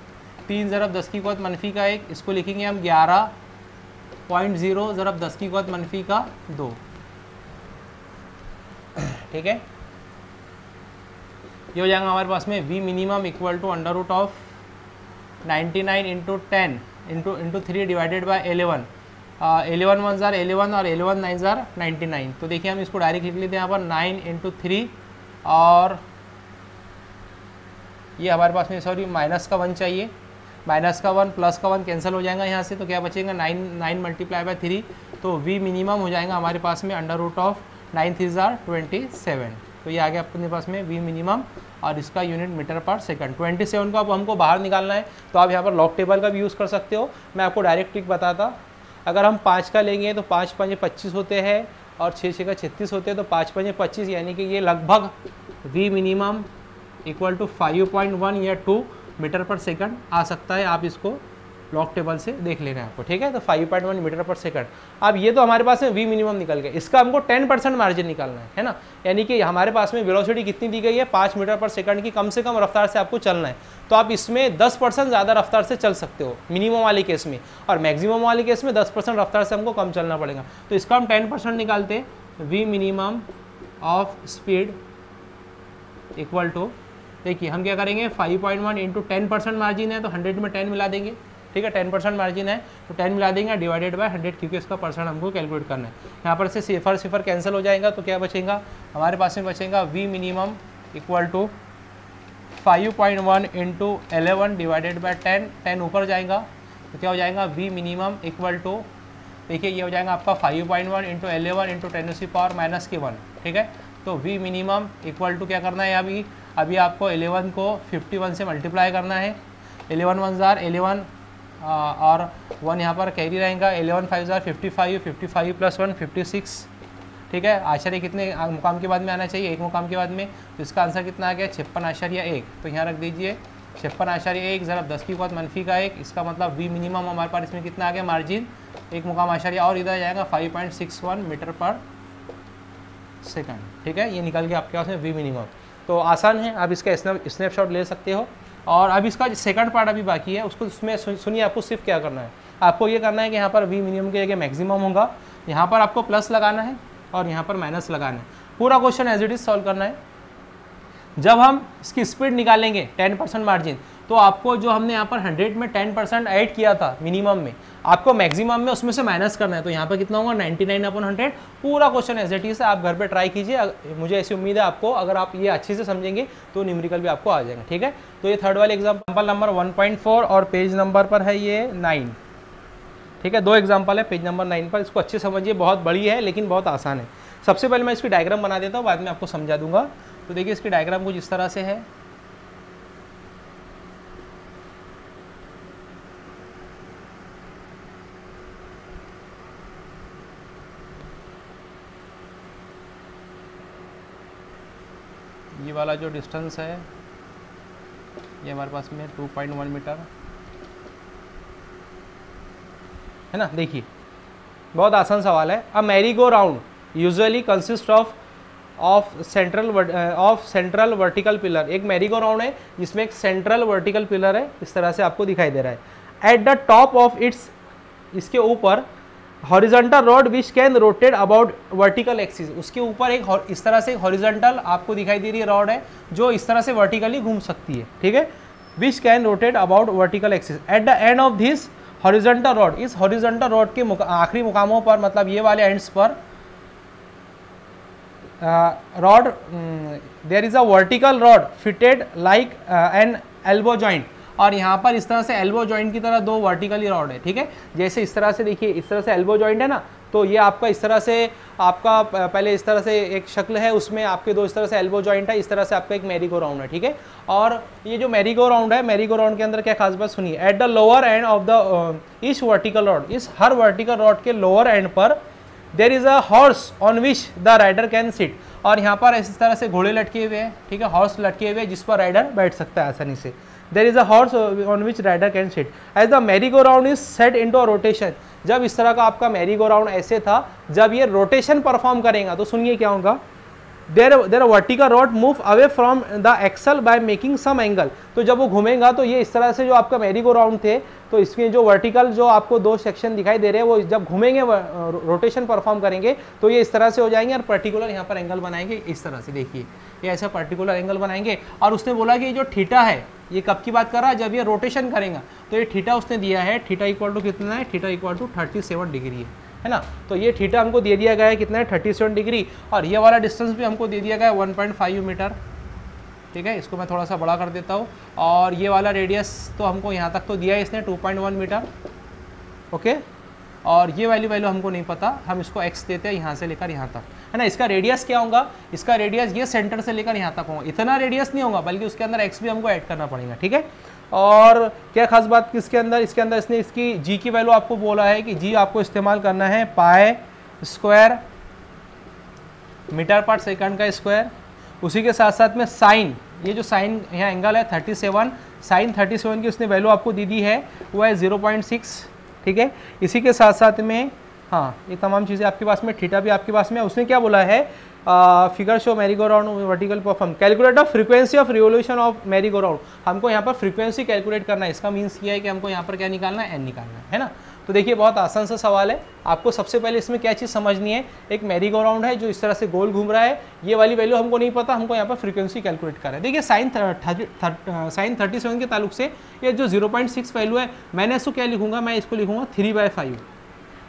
तीन ज़रब दस की पावर मनफी का एक, इसको लिखेंगे हम ग्यारह पॉइंट ज़ीरो ज़रब दस की पावर मनफी का दो। ठीक है, ये हो जाएगा हमारे पास में v minimum equal to under root of ninety nine into ten into into three divided by eleven, eleven one ज़ार एलेवन और एलेवन नाइन ज़ार नाइन्टी नाइन। तो देखिए हम इसको डायरेक्ट लिख लेते हैं यहाँ पर नाइन इंटू थ्री, और ये हमारे पास में सॉरी माइनस का वन चाहिए, माइनस का वन प्लस का वन कैंसिल हो जाएगा यहाँ से, तो क्या बचेगा nine, nine multiply by three, तो वी मिनिमम हो जाएगा हमारे पास में under root of nine three ज़ार ट्वेंटी सेवन। तो ये आ गया अपने पास में वी मिनिमम, और इसका unit meter per second. Twenty seven को अब हमको बाहर निकालना है तो आप यहाँ पर लॉग टेबल का भी यूज़ कर सकते हो। मैं आपको डायरेक्ट ट्रिक बताता, अगर हम पाँच का लेंगे तो पाँच पाँच पच्चीस होते हैं, और छः छः का छत्तीस होते हैं, तो पाँच पाँच पच्चीस यानी कि ये लगभग v minimum equal to five point one या टू मीटर पर सेकंड आ सकता है। आप इसको लॉग टेबल से देख लेना है आपको। ठीक है, तो five point one meter per second. अब ये तो हमारे पास में वी मिनिमम निकल गया, इसका हमको टेन परसेंट मार्जिन निकालना है है ना, यानी कि हमारे पास में वेलोसिटी कितनी दी गई है, पाँच मीटर पर सेकंड की कम से कम रफ्तार से आपको चलना है, तो आप इसमें टेन परसेंट ज़्यादा रफ्तार से चल सकते हो मिनिमम वाले केस में, और मैक्सिमम वाले केस में टेन परसेंट रफ्तार से हमको कम चलना पड़ेगा। तो इसका हम टेन परसेंट निकालते हैं, v minimum of speed equal to, देखिए हम क्या करेंगे, five point one into ten percent margin है तो हंड्रेड में टेन मिला देंगे। ठीक है, टेन परसेंट मार्जिन है तो टेन मिला देंगे डिवाइडेड बाय हंड्रेड, क्योंकि इसका परसेंट हमको कैलकुलेट करना है। यहाँ पर से सिफर सिफर कैंसिल हो जाएगा तो क्या बचेगा हमारे पास में, बचेगा v minimum equal to five point one into eleven divided by ten, ten ऊपर जाएगा तो क्या हो जाएगा वी मिनिमम इक्वल टू, देखिए ये हो जाएगा आपका five point one into eleven into ten सी पावर माइनस के वन। ठीक है, तो वी मिनिमम इक्वल टू क्या करना है, अभी अभी आपको एलेवन को फिफ्टी वन से मल्टीप्लाई करना है, एलेवन वन ज़ार एलेवन और वन यहाँ पर कैरी रहेगा, एलेवन फाइव ज़ार fifty five, fifty five plus one fifty six. ठीक है, आश्चर्य कितने मुकाम के बाद में आना चाहिए, एक मुकाम के बाद में, तो इसका आंसर कितना आ गया छप्पन आश्चर्य एक, तो यहाँ रख दीजिए छप्पन आश्चर्य एक ज़रा दस की पावर मनफी का एक। इसका मतलब वी मिनिमम हमारे पास इसमें कितना आ गया मार्जिन, एक मुकाम आश्चर्य, और इधर जाएगा five point six one meter per second. ठीक है, ये निकल गया आपके पास में वी मिनिमम। तो आसान है, आप इसका स्नैपशॉट ले सकते हो। और अब इसका सेकंड पार्ट अभी बाकी है, उसको उसमें सुनिए आपको सिर्फ क्या करना है, आपको ये करना है कि यहाँ पर वी मिनिमम के जगह मैक्सिमम होगा, यहाँ पर आपको प्लस लगाना है और यहाँ पर माइनस लगाना है। पूरा question as it is solve करना है। जब हम इसकी स्पीड निकालेंगे टेन परसेंट मार्जिन, तो आपको जो हमने यहाँ पर हंड्रेड में टेन परसेंट ऐड किया था मिनिमम में, आपको मैक्सिमम में उसमें से माइनस करना है, तो यहाँ पर कितना होगा नाइन्टी नाइन अपॉन हंड्रेड। पूरा क्वेश्चन एज इट इज आप घर पे ट्राई कीजिए, मुझे ऐसी उम्मीद है आपको, अगर आप ये अच्छे से समझेंगे तो न्यूमेरिकल भी आपको आ जाएगा। ठीक है, तो ये थर्ड वाले example number one point four और पेज नंबर पर है ये नाइन। ठीक है, दो एग्जाम्पल है पेज नंबर नाइन पर, इसको अच्छे समझिए, बहुत बड़ी है लेकिन बहुत आसान है। सबसे पहले मैं इसकी डायग्राम बना देता हूँ, बाद में आपको समझा दूंगा। तो देखिए इसकी डायग्राम कुछ इस तरह से है। ये वाला जो डिस्टेंस है ये हमारे पास में टू पॉइंट वन मीटर है ना। देखिए बहुत आसान सवाल है। A merry go round usually consist of of central of central vertical pillar. एक मैरी गो राउंड है जिसमें एक सेंट्रल वर्टिकल पिलर है, इस तरह से आपको दिखाई दे रहा है। At the top of its, इसके ऊपर horizontal rod which can rotate about vertical axis. उसके ऊपर एक इस तरह से हॉरिजॉन्टल आपको दिखाई दे रही है रॉड है जो इस तरह से वर्टिकली घूम सकती है, ठीक है। Which can rotate about vertical axis. At the end of this horizontal rod, इस हॉरिजॉन्टल रॉड के आखिरी मुकामों पर, मतलब ये वाले एंड्स पर rod, there is a vertical rod fitted like an elbow joint. और यहाँ पर इस तरह से एल्बो जॉइंट की तरह दो वर्टिकली रॉड है, ठीक है। जैसे इस तरह से देखिए, इस तरह से एल्बो जॉइंट है ना, तो ये आपका इस तरह से आपका पहले इस तरह से एक शक्ल है, उसमें आपके दो इस तरह से एल्बो जॉइंट है, इस तरह से आपका एक मैरीगो राउंड है, ठीक है। और ये जो मैरीगो राउंड है, मैरीगो राउंड के अंदर क्या खास बात सुनिए। At the lower end of the each vertical rod, इस हर वर्टिकल रॉड के लोअर एंड पर there is a horse on which the rider can sit. और यहाँ पर इस तरह से घोड़े लटके हुए हैं, ठीक है, हॉर्स लटके हुए जिस पर राइडर बैठ सकता है आसानी से। There is a horse on which rider can sit. As the merry go round is set into a rotation, जब इस तरह का आपका मैरी गो राउंड ऐसे था, जब ये रोटेशन परफॉर्म करेगा तो सुनिए क्या होगा। There there vertical rod move away from the axle by making some angle. तो जब वो घूमेगा तो ये इस तरह से जो आपका मैरी गो राउंड थे, तो इसमें जो वर्टिकल जो आपको दो सेक्शन दिखाई दे रहे हैं वो जब घूमेंगे रोटेशन परफॉर्म करेंगे तो ये इस तरह से हो जाएंगे और पर्टिकुलर यहाँ पर एंगल बनाएंगे इस तरह से। देखिए ये ऐसा पर्टिकुलर एंगल बनाएंगे। और उसने बोला कि जो थीटा है ये कब की बात कर रहा है, जब ये रोटेशन करेगा। तो ये थीटा उसने दिया है, थीटा इक्वल टू कितना है, theta equal to thirty seven degree है, है ना। तो ये थीटा हमको दे दिया गया है कितना है, थर्टी सेवन डिग्री। और ये वाला डिस्टेंस भी हमको दे दिया गया है वन पॉइंट फाइव मीटर, ठीक है। इसको मैं थोड़ा सा बड़ा कर देता हूँ। और ये वाला रेडियस तो हमको यहाँ तक तो दिया है इसने two point one meter, okay. और ये वाली वैल्यू हमको नहीं पता, हम इसको एक्स देते हैं यहाँ से लेकर यहाँ तक, है ना। इसका रेडियस क्या होगा, इसका रेडियस ये सेंटर से लेकर यहाँ तक होगा, इतना रेडियस नहीं होगा बल्कि उसके अंदर एक्स भी हमको ऐड करना पड़ेगा, ठीक है। और क्या खास बात किसके अंदर, इसके अंदर इसने इसकी जी की वैल्यू आपको बोला है कि जी आपको इस्तेमाल करना है pi square meter per second का स्क्वायर, उसी के साथ साथ में साइन, ये जो साइन यहाँ एंगल है thirty seven, sine thirty seven की उसने वैल्यू आपको दी दी है वो है जीरो पॉइंट सिक्स, ठीक है। इसी के साथ साथ में हाँ ये तमाम चीज़ें आपके पास में, थीटा भी आपके पास में। उसने क्या बोला है, figure show merry go round vertical perform, calculate of frequency of revolution of merry go round. हमको यहाँ पर फ्रीक्वेंसी कैलकुलेट करना है, इसका मीन्स ये है कि हमको यहाँ पर क्या निकालना है, एन निकालना है, है ना। तो देखिए बहुत आसान सा सवाल है। आपको सबसे पहले इसमें क्या चीज़ समझनी है, एक मैरीगो राउंड है जो इस तरह से गोल घूम रहा है, ये वाली वैल्यू हमको नहीं पता, हमको यहाँ पर फ्रीक्वेंसी कैलकुलेट करना है। देखिए साइन साइन थर्टी सेवन के ताल्लुक से ये जो जीरो पॉइंट सिक्स वैल्यू है, मैंने इसको क्या लिखूंगा, मैं इसको लिखूँगा थ्री बाई फाइव,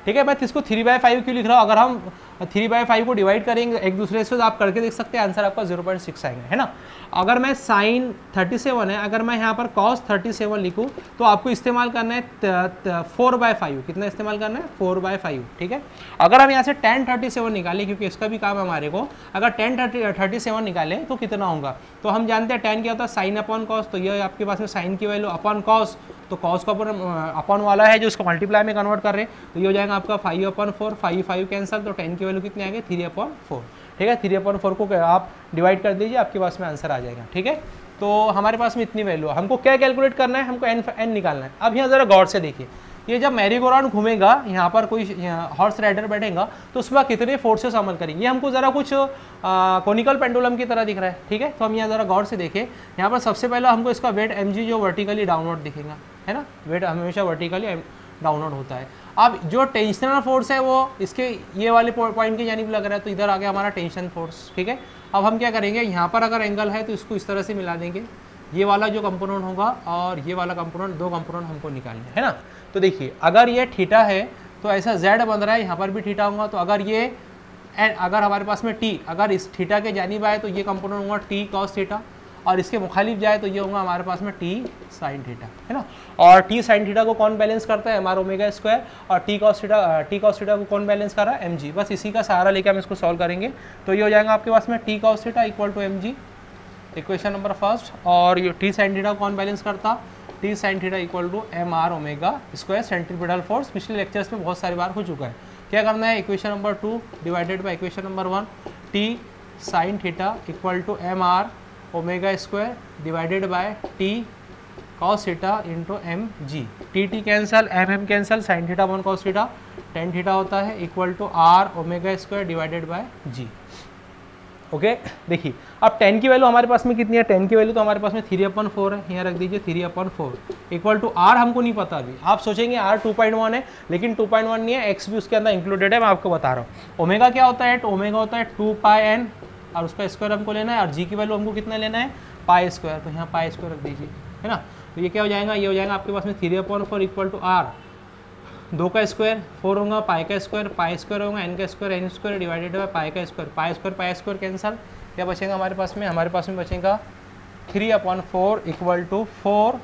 ठीक है। मैं इसको थ्री बाय फाइव क्यों लिख रहा हूँ, अगर हम थ्री बाय फाइव को डिवाइड करेंगे एक दूसरे से तो आप करके देख सकते हैं आंसर आपका जीरो पॉइंट सिक्स आएगा, है ना। अगर मैं साइन थर्टी सेवन है, अगर मैं यहाँ पर कॉस थर्टी सेवन लिखूँ तो आपको इस्तेमाल करना है फोर बाय फाइव, कितना इस्तेमाल करना है, फोर बाय फाइव, ठीक है। अगर हम यहाँ से टेन थर्टी सेवन निकालें, क्योंकि इसका भी काम हमारे को, अगर टेन थर्टी सेवन निकालें तो कितना होगा, तो हम जानते हैं टेन क्या होता है, साइन अपॉन कॉस। तो ये आपके पास में साइन की वैल्यू अपॉन कॉस, तो कॉस का अपॉन वाला है जो इसको मल्टीप्लाई में कन्वर्ट कर रहे हैं, तो ये हो जाएगा आपका five upon four, five five cancel, तो टेन की वैल्यू कितनी आएगी, थ्री अपॉन फोर, ठीक है। थ्री अपॉन फोर को आप डिवाइड कर दीजिए, आपके पास में आंसर आ जाएगा, ठीक है। तो हमारे पास में इतनी वैल्यू है, हमको क्या कैलकुलेट करना है, हमको एन एन निकालना है। अब यहाँ ज़रा गौर से देखिए, ये जब मैरीगो राउंड घूमेगा, यहाँ पर कोई हॉर्स राइडर बैठेगा तो उसमें कितने फोर्सेस अमल करेंगे, ये हमको ज़रा कुछ कोनिकल पेंडुलम की तरह दिख रहा है, ठीक है। तो हम यहाँ ज़रा गौर से देखें, यहाँ पर सबसे पहले हमको इसका वेट एम जी जो वर्टिकली डाउनवर्ड दिखेगा, है ना, वेट हमेशा वर्टिकली डाउनवर्ड होता है। अब जो टेंशनल फोर्स है वो इसके ये वाले पॉइंट की जानिब लग रहा है, तो इधर आ गया हमारा टेंशन फोर्स, ठीक है। अब हम क्या करेंगे, यहाँ पर अगर एंगल है तो इसको इस तरह से मिला देंगे, ये वाला जो कंपोनेंट होगा और ये वाला कंपोनेंट, दो कंपोनेंट हमको निकालना है ना। तो देखिए अगर ये थीटा है तो ऐसा जेड बन रहा है, यहाँ पर भी थीटा होगा, तो अगर ये एंड अगर हमारे पास में टी, अगर इस थीटा के जानिब आए तो ये कंपोनेंट होगा टी कॉस थीटा। और इसके मुखालिफ जाए तो ये होगा हमारे पास में टी साइन थीटा, है ना। और टी साइन थीटा को कौन बैलेंस करता है, हमारा ओमेगा स्क्वायर। और T cos theta T cos theta को कौन बैलेंस कर रहा है, एम जी। बस इसी का सहारा लेकर हम इसको सॉल्व करेंगे। तो ये हो जाएगा आपके पास में T cos theta equal to M g, equation number first. और ये टी साइन थीटा को कौन बैलेंस करता, T sine theta equal to m are omega square centripetal force. पिछले लेक्चर्स में बहुत सारी बार हो चुका है। क्या करना है, equation number two divided by equation number one, T sine theta equal to m are omega square divided by T cos theta into m g. T T cancel, m M cancel, sine theta one cos theta tan theta होता है, equal to are omega square divided by g. Okay, देखिए अब ten की value हमारे पास में कितनी है, टेन की वैल्यू तो हमारे पास में थ्री अपन फोर है, यहाँ रख दीजिए three upon four equal to r. हमको नहीं पता अभी, आप सोचेंगे आर टू पॉइंट वन है, लेकिन टू पॉइंट वन नहीं है, एक्स भी उसके अंदर इंक्लूडेड है, मैं आपको बता रहा हूँ। ओमेगा क्या होता है, तो ओमेगा होता है टू पाई एन और उसका स्क्वायर हमको लेना है, और जी की वैल्यू हमको कितना लेना है, पाई स्क्वायर। तो यहाँ पाई स्क्वायर रख दीजिए, है ना। तो ये क्या हो जाएगा, ये हो जाएगा आपके पास में three upon four equal to r, दो का स्क्वायर फोर होगा, पाई का स्क्वायर पाई स्क्वायर होगा, एन का square n square divided by pi का square pi square pi square cancel. क्या बचेगा हमारे पास में, हमारे पास में बचेगा three upon four equal to four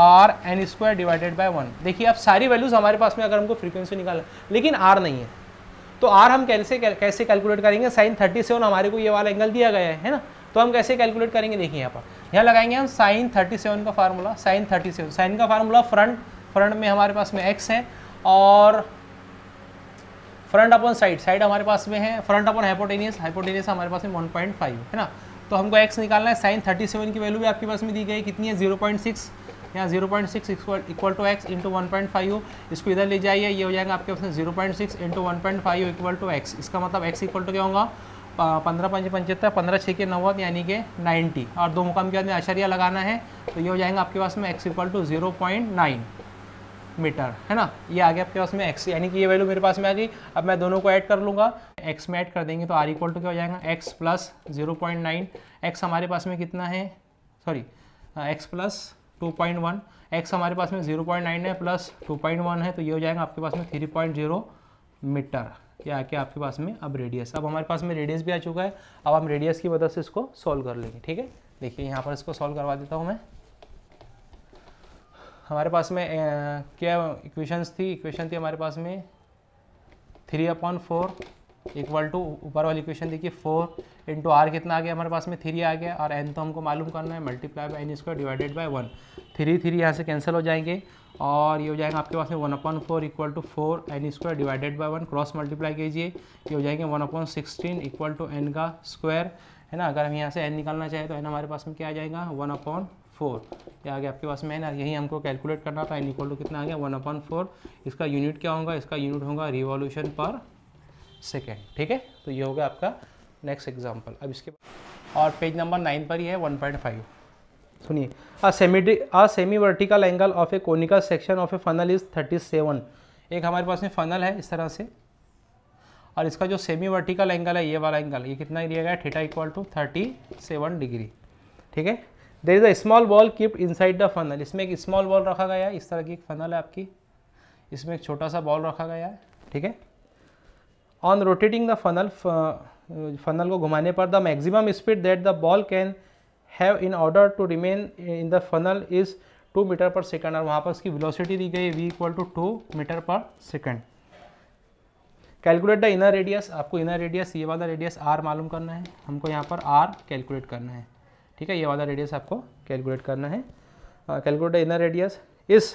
r n square divided by one. देखिए अब सारी वैल्यूज़ हमारे पास में, अगर हमको फ्रीक्वेंसी निकालना, लेकिन आर नहीं है, तो आर हम कैसे कैसे कैलकुलेट करेंगे। साइन थर्टी सेवन हमारे को ये वाला एंगल दिया गया है, है ना। तो हम कैसे कैलकुलेट करेंगे, देखिए यहाँ पर, यहाँ लगाएंगे हम साइन थर्टी सेवन का formula. Sine thirty seven sine का फार्मूला फ्रंट, फ्रंट में हमारे पास में x है, और फ्रंट अपॉन साइड, साइड हमारे पास में है फ्रंट अपॉन हाइपोटेनियस, हाइपोटेनियस हमारे पास में वन पॉइंट फाइव है ना। तो हमको x निकालना है। साइन थर्टी सेवन की वैल्यू भी आपके पास में दी गई कितनी है, ज़ीरो पॉइंट सिक्स, यहाँ zero point six equal to x into one point five हो, इसको इधर ले जाइए, ये हो जाएगा आपके पास में zero point six into one point five equal to x. इसका मतलब एक्स इक्वल टू क्या होगा, पंद्रह पंच पंचहत्तर, पंद्रह छः के नव्वत, यानी कि नाइन्टी, और दो मुकाम के बाद आशारिया लगाना है। तो ये हो जाएगा आपके पास में x equal to zero point nine meter, है ना। ये आ गया आपके पास में x, यानी कि ये वैल्यू मेरे पास में आ गई। अब मैं दोनों को ऐड कर लूँगा, x में ऐड कर देंगे तो r इक्वल टू क्या हो जाएगा, x plus zero point nine, x हमारे पास में कितना है, sorry x plus two point one, x हमारे पास में जीरो पॉइंट नाइन है प्लस टू पॉइंट वन है, तो ये हो जाएगा आपके पास में थ्री पॉइंट जीरो मीटर। ये आके आपके पास में अब रेडियस, अब हमारे पास में रेडियस भी आ चुका है। अब हम रेडियस की मदद से इसको सॉल्व कर लेंगे, ठीक है। देखिए यहाँ पर इसको सॉल्व करवा देता हूँ मैं। हमारे पास में ए, क्या इक्वेशंस थी, इक्वेशन थी हमारे पास में three upon four equal to, ऊपर वाली इक्वेशन देखिए फोर इंटू आर कितना आ गया हमारे पास में थ्री आ गया, और एन तो हमको मालूम करना है, multiply by n square divided by one. Three three यहाँ से कैंसिल हो जाएंगे, और ये हो जाएगा आपके पास में one upon four equal to four n square divided by one, cross multiply कीजिए, ये हो जाएंगे one upon sixteen equal to n का स्क्वायर, है ना। अगर हम यहाँ से एन निकालना चाहें तो एन हमारे पास में क्या आ जाएगा, वन अपॉन फोर, ये आगे आपके पास में है ना। यही हमको कैलकुलेट करना था, एन इक्वल टू कितना आ गया, वन अपॉन फोर। इसका यूनिट क्या होगा, इसका यूनिट होगा रिवॉल्यूशन पर सेकेंड, ठीक है। तो ये होगा आपका नेक्स्ट एग्जाम्पल। अब इसके और पेज नंबर नाइन पर ही है वन पॉइंट फाइव। सुनिए, a semi a semi vertical angle of a conical section of a funnel is thirty seven. एक हमारे पास में फनल है इस तरह से, और इसका जो सेमी वर्टिकल एंगल है, ये वाला एंगल, ये कितना दिया गया है, theta equal to thirty seven degree, ठीक है। There is a small ball keep inside the funnel, इसमें एक स्मॉल बॉल रखा गया है, इस तरह की एक फनल है आपकी, इसमें एक छोटा सा बॉल रखा गया है, ठीक है। On rotating the funnel, funnel को घुमाने पर the maximum speed that the ball can have in order to remain in the funnel is two meter per second, और वहाँ पर उसकी वेलोसिटी दी गई v equal to two meter per second. Calculate the inner radius, आपको inner radius ये वाला radius r मालूम करना है, हमको यहाँ पर r कैलकुलेट करना है, ठीक है। ये वाला रेडियस आपको कैलकुलेट करना है। Calculate the inner radius is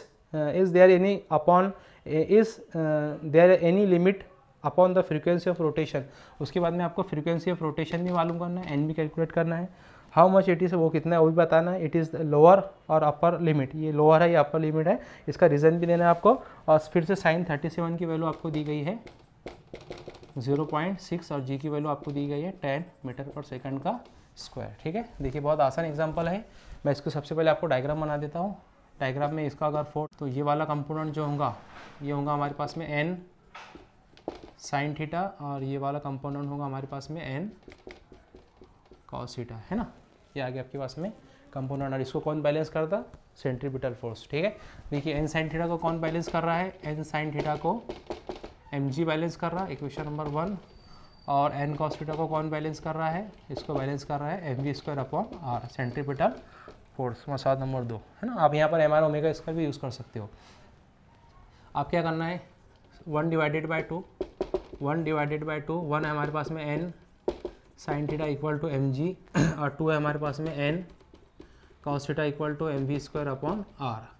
is there any upon is there any limit upon the frequency of rotation, उसके बाद में आपको फ्रीक्वेंसी ऑफ रोटेशन भी मालूम करना है, एन भी कैलकुलेट करना है। हाउ मच इट इज़, वो कितना है वो भी बताना है। इट इज़ लोअर और अपर लिमिट, ये लोअर है ये अपर लिमिट है, इसका रीज़न भी देना है आपको। और फिर से साइन थर्टी सेवन की वैल्यू आपको दी गई है ज़ीरो पॉइंट सिक्स, और जी की वैल्यू आपको दी गई है टेन मीटर पर सेकंड का स्क्वायर, ठीक है। देखिए बहुत आसान एग्जाम्पल है, मैं इसको सबसे पहले आपको डायग्राम बना देता हूँ। डायग्राम में इसका अगर फोर, तो ये वाला कंपोनेंट जो होगा ये होगा हमारे पास में एन साइन थीटा, और ये वाला कंपोनेंट होगा हमारे पास में एन कॉस थीटा, है ना। ये आगे आपके पास में कंपोनेंट, और इसको कौन बैलेंस करता, सेंट्रीपिटल फोर्स, ठीक है। देखिए एन साइन थीटा को कौन बैलेंस कर रहा है, एन साइन थीटा को एम जी बैलेंस कर रहा है, इक्वेशन नंबर वन। और एन कॉस थीटा को कौन बैलेंस कर रहा है, इसको बैलेंस कर रहा है M V square upon R centripetal force, मसाद नंबर दो है ना। आप यहाँ पर एम आर ओमेगा स्क्वायर भी यूज़ कर सकते हो। आप क्या करना है, one divided by two one divided by two one हमारे पास में N sine theta equal to M G और टू है हमारे पास में N cos theta equal to M V square upon R.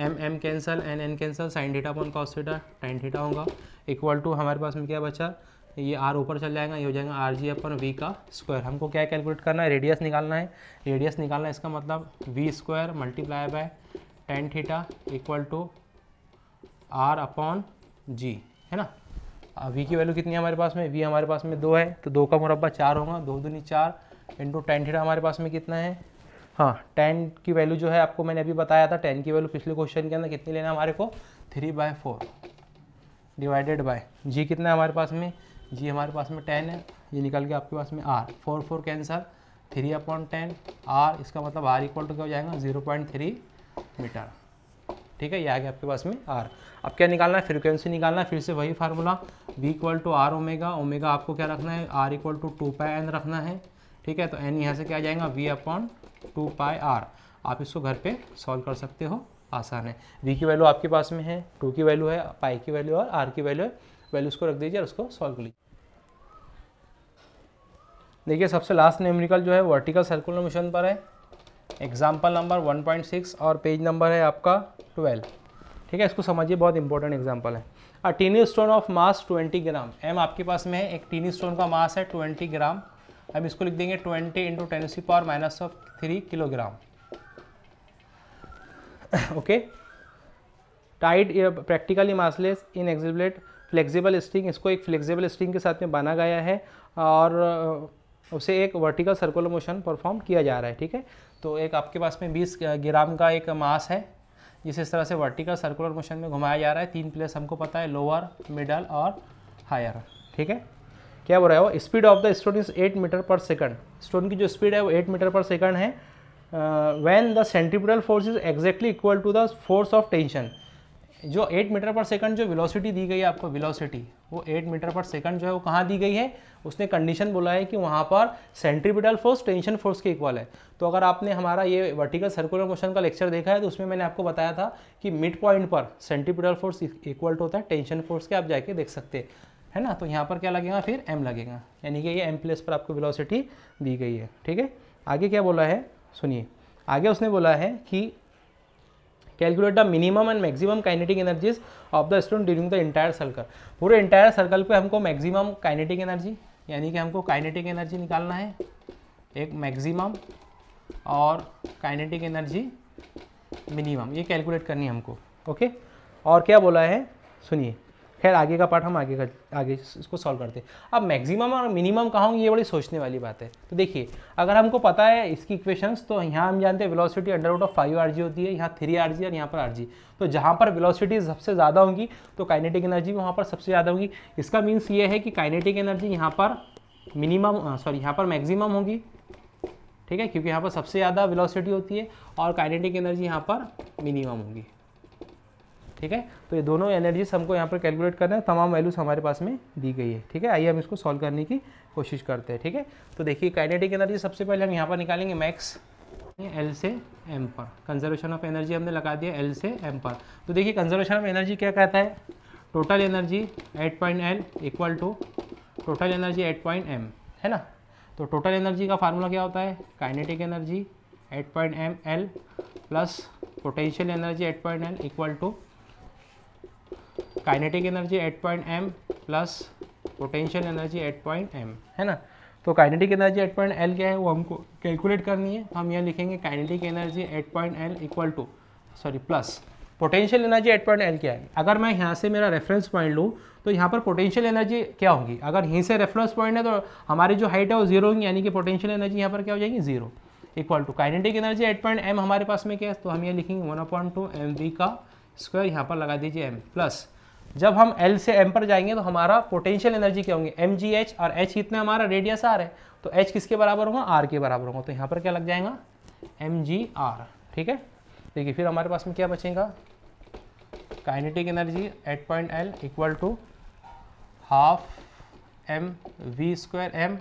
M M cancel, N N cancel, sine theta upon cos theta tan theta होगा equal to हमारे पास में क्या बचा, ये आर ऊपर चल जाएगा, ये हो जाएगा आर जी अपन वी का स्क्वायर। हमको क्या कैलकुलेट करना है, रेडियस निकालना है। रेडियस निकालना है इसका मतलब V square multiply by tan theta equal to R upon G है ना। अब वी की वैल्यू कितनी है हमारे पास में, वी हमारे पास में दो है तो दो का मुरब्बा चार होगा, दो दूनी चार इंटू टेन थीटा हमारे पास में कितना है, हाँ टेन की वैल्यू जो है आपको मैंने अभी बताया था, टेन की वैल्यू पिछले क्वेश्चन के अंदर कितनी लेना हमारे को, three by four divided by G कितना है हमारे पास में, जी हमारे पास में टेन है, ये निकल के आपके पास में R, four four cancel three upon ten R, इसका मतलब आर इक्वल टू क्या हो जाएगा जीरो पॉइंट थ्री मीटर। ठीक है, ये आ गया आपके पास में R। अब क्या निकालना है, फ्रीक्वेंसी निकालना है, फिर से वही formula V equal to are omega, omega आपको क्या रखना है R equal to two pi N रखना है। ठीक है, तो N यहाँ से क्या आ जाएगा V upon two pi R। आप इसको घर पे सॉल्व कर सकते हो, आसान है। V की वैल्यू आपके पास में है, टू की वैल्यू है, पाई की वैल्यू और R की वैल्यू है, वैल्यूज़ को रख दीजिए और उसको सॉल्व कर लीजिए। देखिए सबसे लास्ट न्यूमेरिकल जो है वर्टिकल सर्कुलर मोशन पर है, example number one point six और पेज नंबर है आपका ट्वेल्व। ठीक है, इसको समझिए, बहुत इंपॉर्टेंट एग्जाम्पल है। A tiny stone of mass twenty gram, M आपके पास में है, एक टीनी स्टोन का मास है ट्वेंटी ग्राम। हम इसको लिख देंगे ट्वेंटी इंटू टेन सी power minus of three kilogram. Okay, tied practically massless in exhibit flexible string, इसको एक फ्लेक्सिबल स्ट्रिंग के साथ में बांधा गया है और उसे एक वर्टिकल सर्कुलर मोशन परफॉर्म किया जा रहा है। ठीक है, तो एक आपके पास में बीस ग्राम का एक मास है जिसे इस तरह से वर्टिकल सर्कुलर मोशन में घुमाया जा रहा है। तीन प्लेस हमको पता है, लोअर, मिडल और हायर। ठीक है, क्या बोल रहा है वो, speed of the stone is eight meter per second, stone की जो स्पीड है वो एट मीटर पर सेकंड है। When the centripetal force is exactly equal to the force of tension, जो एट मीटर पर सेकंड जो velocity दी गई है आपको, वेलोसिटी वो एट मीटर पर सेकंड जो है वो कहाँ दी गई है, उसने कंडीशन बोला है कि वहाँ पर सेंट्रीपिटल फोर्स टेंशन फोर्स के इक्वल है। तो अगर आपने हमारा ये वर्टिकल सर्कुलर मोशन का लेक्चर देखा है तो उसमें मैंने आपको बताया था कि मिड पॉइंट पर सेंट्रीपिटल फोर्स इक्वल टू होता है टेंशन फोर्स के, आप जाके देख सकते है ना। तो यहाँ पर क्या लगेगा, फिर एम लगेगा, यानी कि ये एम प्लेस पर आपको वेलोसिटी दी गई है। ठीक है, आगे क्या बोला है सुनिए, आगे उसने बोला है कि calculate the minimum and maximum kinetic energies of the stone during the entire circle. पूरे इंटायर सर्कल पे हमको मैक्सिमम काइनेटिक एनर्जी, यानी कि हमको काइनेटिक एनर्जी निकालना है, एक मैक्सिमम और काइनेटिक एनर्जी मिनिमम, ये कैलकुलेट करनी है हमको। ओके, और क्या बोला है सुनिए, खैर आगे का पार्ट हम आगे का आगे इसको सॉल्व करते हैं। अब मैक्सिमम और मिनिमम कहाँ होंगे, ये बड़ी सोचने वाली बात है। तो देखिए, अगर हमको पता है इसकी इक्वेशंस, तो यहाँ हम जानते हैं velocity under root of five R G होती है, यहाँ थ्री आर जी और यहाँ पर आर जी। तो जहाँ पर वेलोसिटी सबसे ज़्यादा होंगी तो काइनेटिक एनर्जी वहाँ पर सबसे ज़्यादा होगी। इसका मीन्स ये है कि काइनेटिक एनर्जी यहाँ पर मिनिमम सॉरी यहाँ पर मैक्सिमम होगी। ठीक है, क्योंकि यहाँ पर सबसे ज़्यादा वेलोसिटी होती है और काइनेटिक एनर्जी यहाँ पर मिनिमम होगी। ठीक है, तो ये दोनों एनर्जीज हमको यहाँ पर कैलकुलेट करना है, तमाम वैल्यूज हमारे पास में दी गई है। ठीक है, आइए हम इसको सॉल्व करने की कोशिश करते हैं। ठीक है, तो देखिए काइनेटिक एनर्जी सबसे पहले हम यहाँ पर निकालेंगे, मैक्स एल से एम पर, कंजर्वेशन ऑफ एनर्जी हमने लगा दिया एल से एम पर। तो देखिए कंजर्वेशन ऑफ एनर्जी क्या कहता है, total energy at point L equal to total energy at point M है ना। तो टोटल एनर्जी का फार्मूला क्या होता है, kinetic energy at point M L plus potential energy at point L equal to kinetic energy at point M plus potential energy at point M है ना। तो kinetic energy at point L क्या है वो हमको कैलकुलेट करनी है। हम यहाँ लिखेंगे kinetic energy at point L equal to sorry plus potential energy at point L क्या है। अगर मैं यहाँ से मेरा रेफरेंस पॉइंट लूँ तो यहाँ पर पोटेंशियल एनर्जी क्या होगी, अगर यहीं से रेफरेंस पॉइंट है तो हमारी जो हाइट है वो जीरो होगी, यानी कि पोटेंशियल एनर्जी यहाँ पर क्या हो जाएगी, zero equal to kinetic energy at point M हमारे पास में क्या है, तो हम ये लिखेंगे one upon two M V का स्क्वायर, यहाँ पर लगा दीजिए एम प्लस। जब हम L से M पर जाएंगे तो हमारा पोटेंशियल एनर्जी क्या होंगी, एम जी एच, और H कितना हमारा रेडियस R है, तो H किसके बराबर होगा, R के बराबर होगा, तो यहाँ पर क्या लग जाएगा एम जी आर। ठीक है, देखिए फिर हमारे पास में क्या बचेगा, kinetic energy at point L equal to half M V square M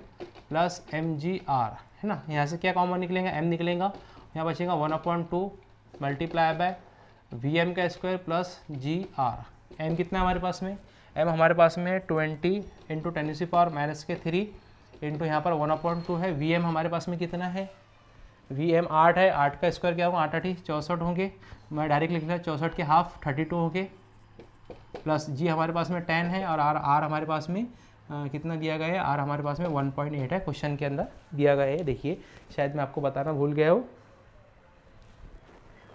plus M G R, है ना। यहाँ से क्या कॉमन निकलेगा, एम निकलेगा, यहाँ बचेगा one upon two multiply by V M का square plus G R. M कितना है हमारे पास में, एम हमारे पास में ट्वेंटी इंटू टेन सी पावर माइनस के थ्री इंटू यहाँ पर वन अपॉइंट टू है। वी एम हमारे पास में कितना है, वी एम आठ है, आठ का स्क्वायर क्या होगा, आठ आठी चौंसठ होंगे, मैं डायरेक्ट लिख लिया चौंसठ के हाफ थर्टी टू होंगे, प्लस जी हमारे पास में टेन है और आर आर हमारे पास में आ, कितना दिया गया है, आर हमारे पास में वन पॉइंट एट है क्वेश्चन के अंदर दिया गया है। देखिए शायद मैं आपको बताना भूल गया हूँ,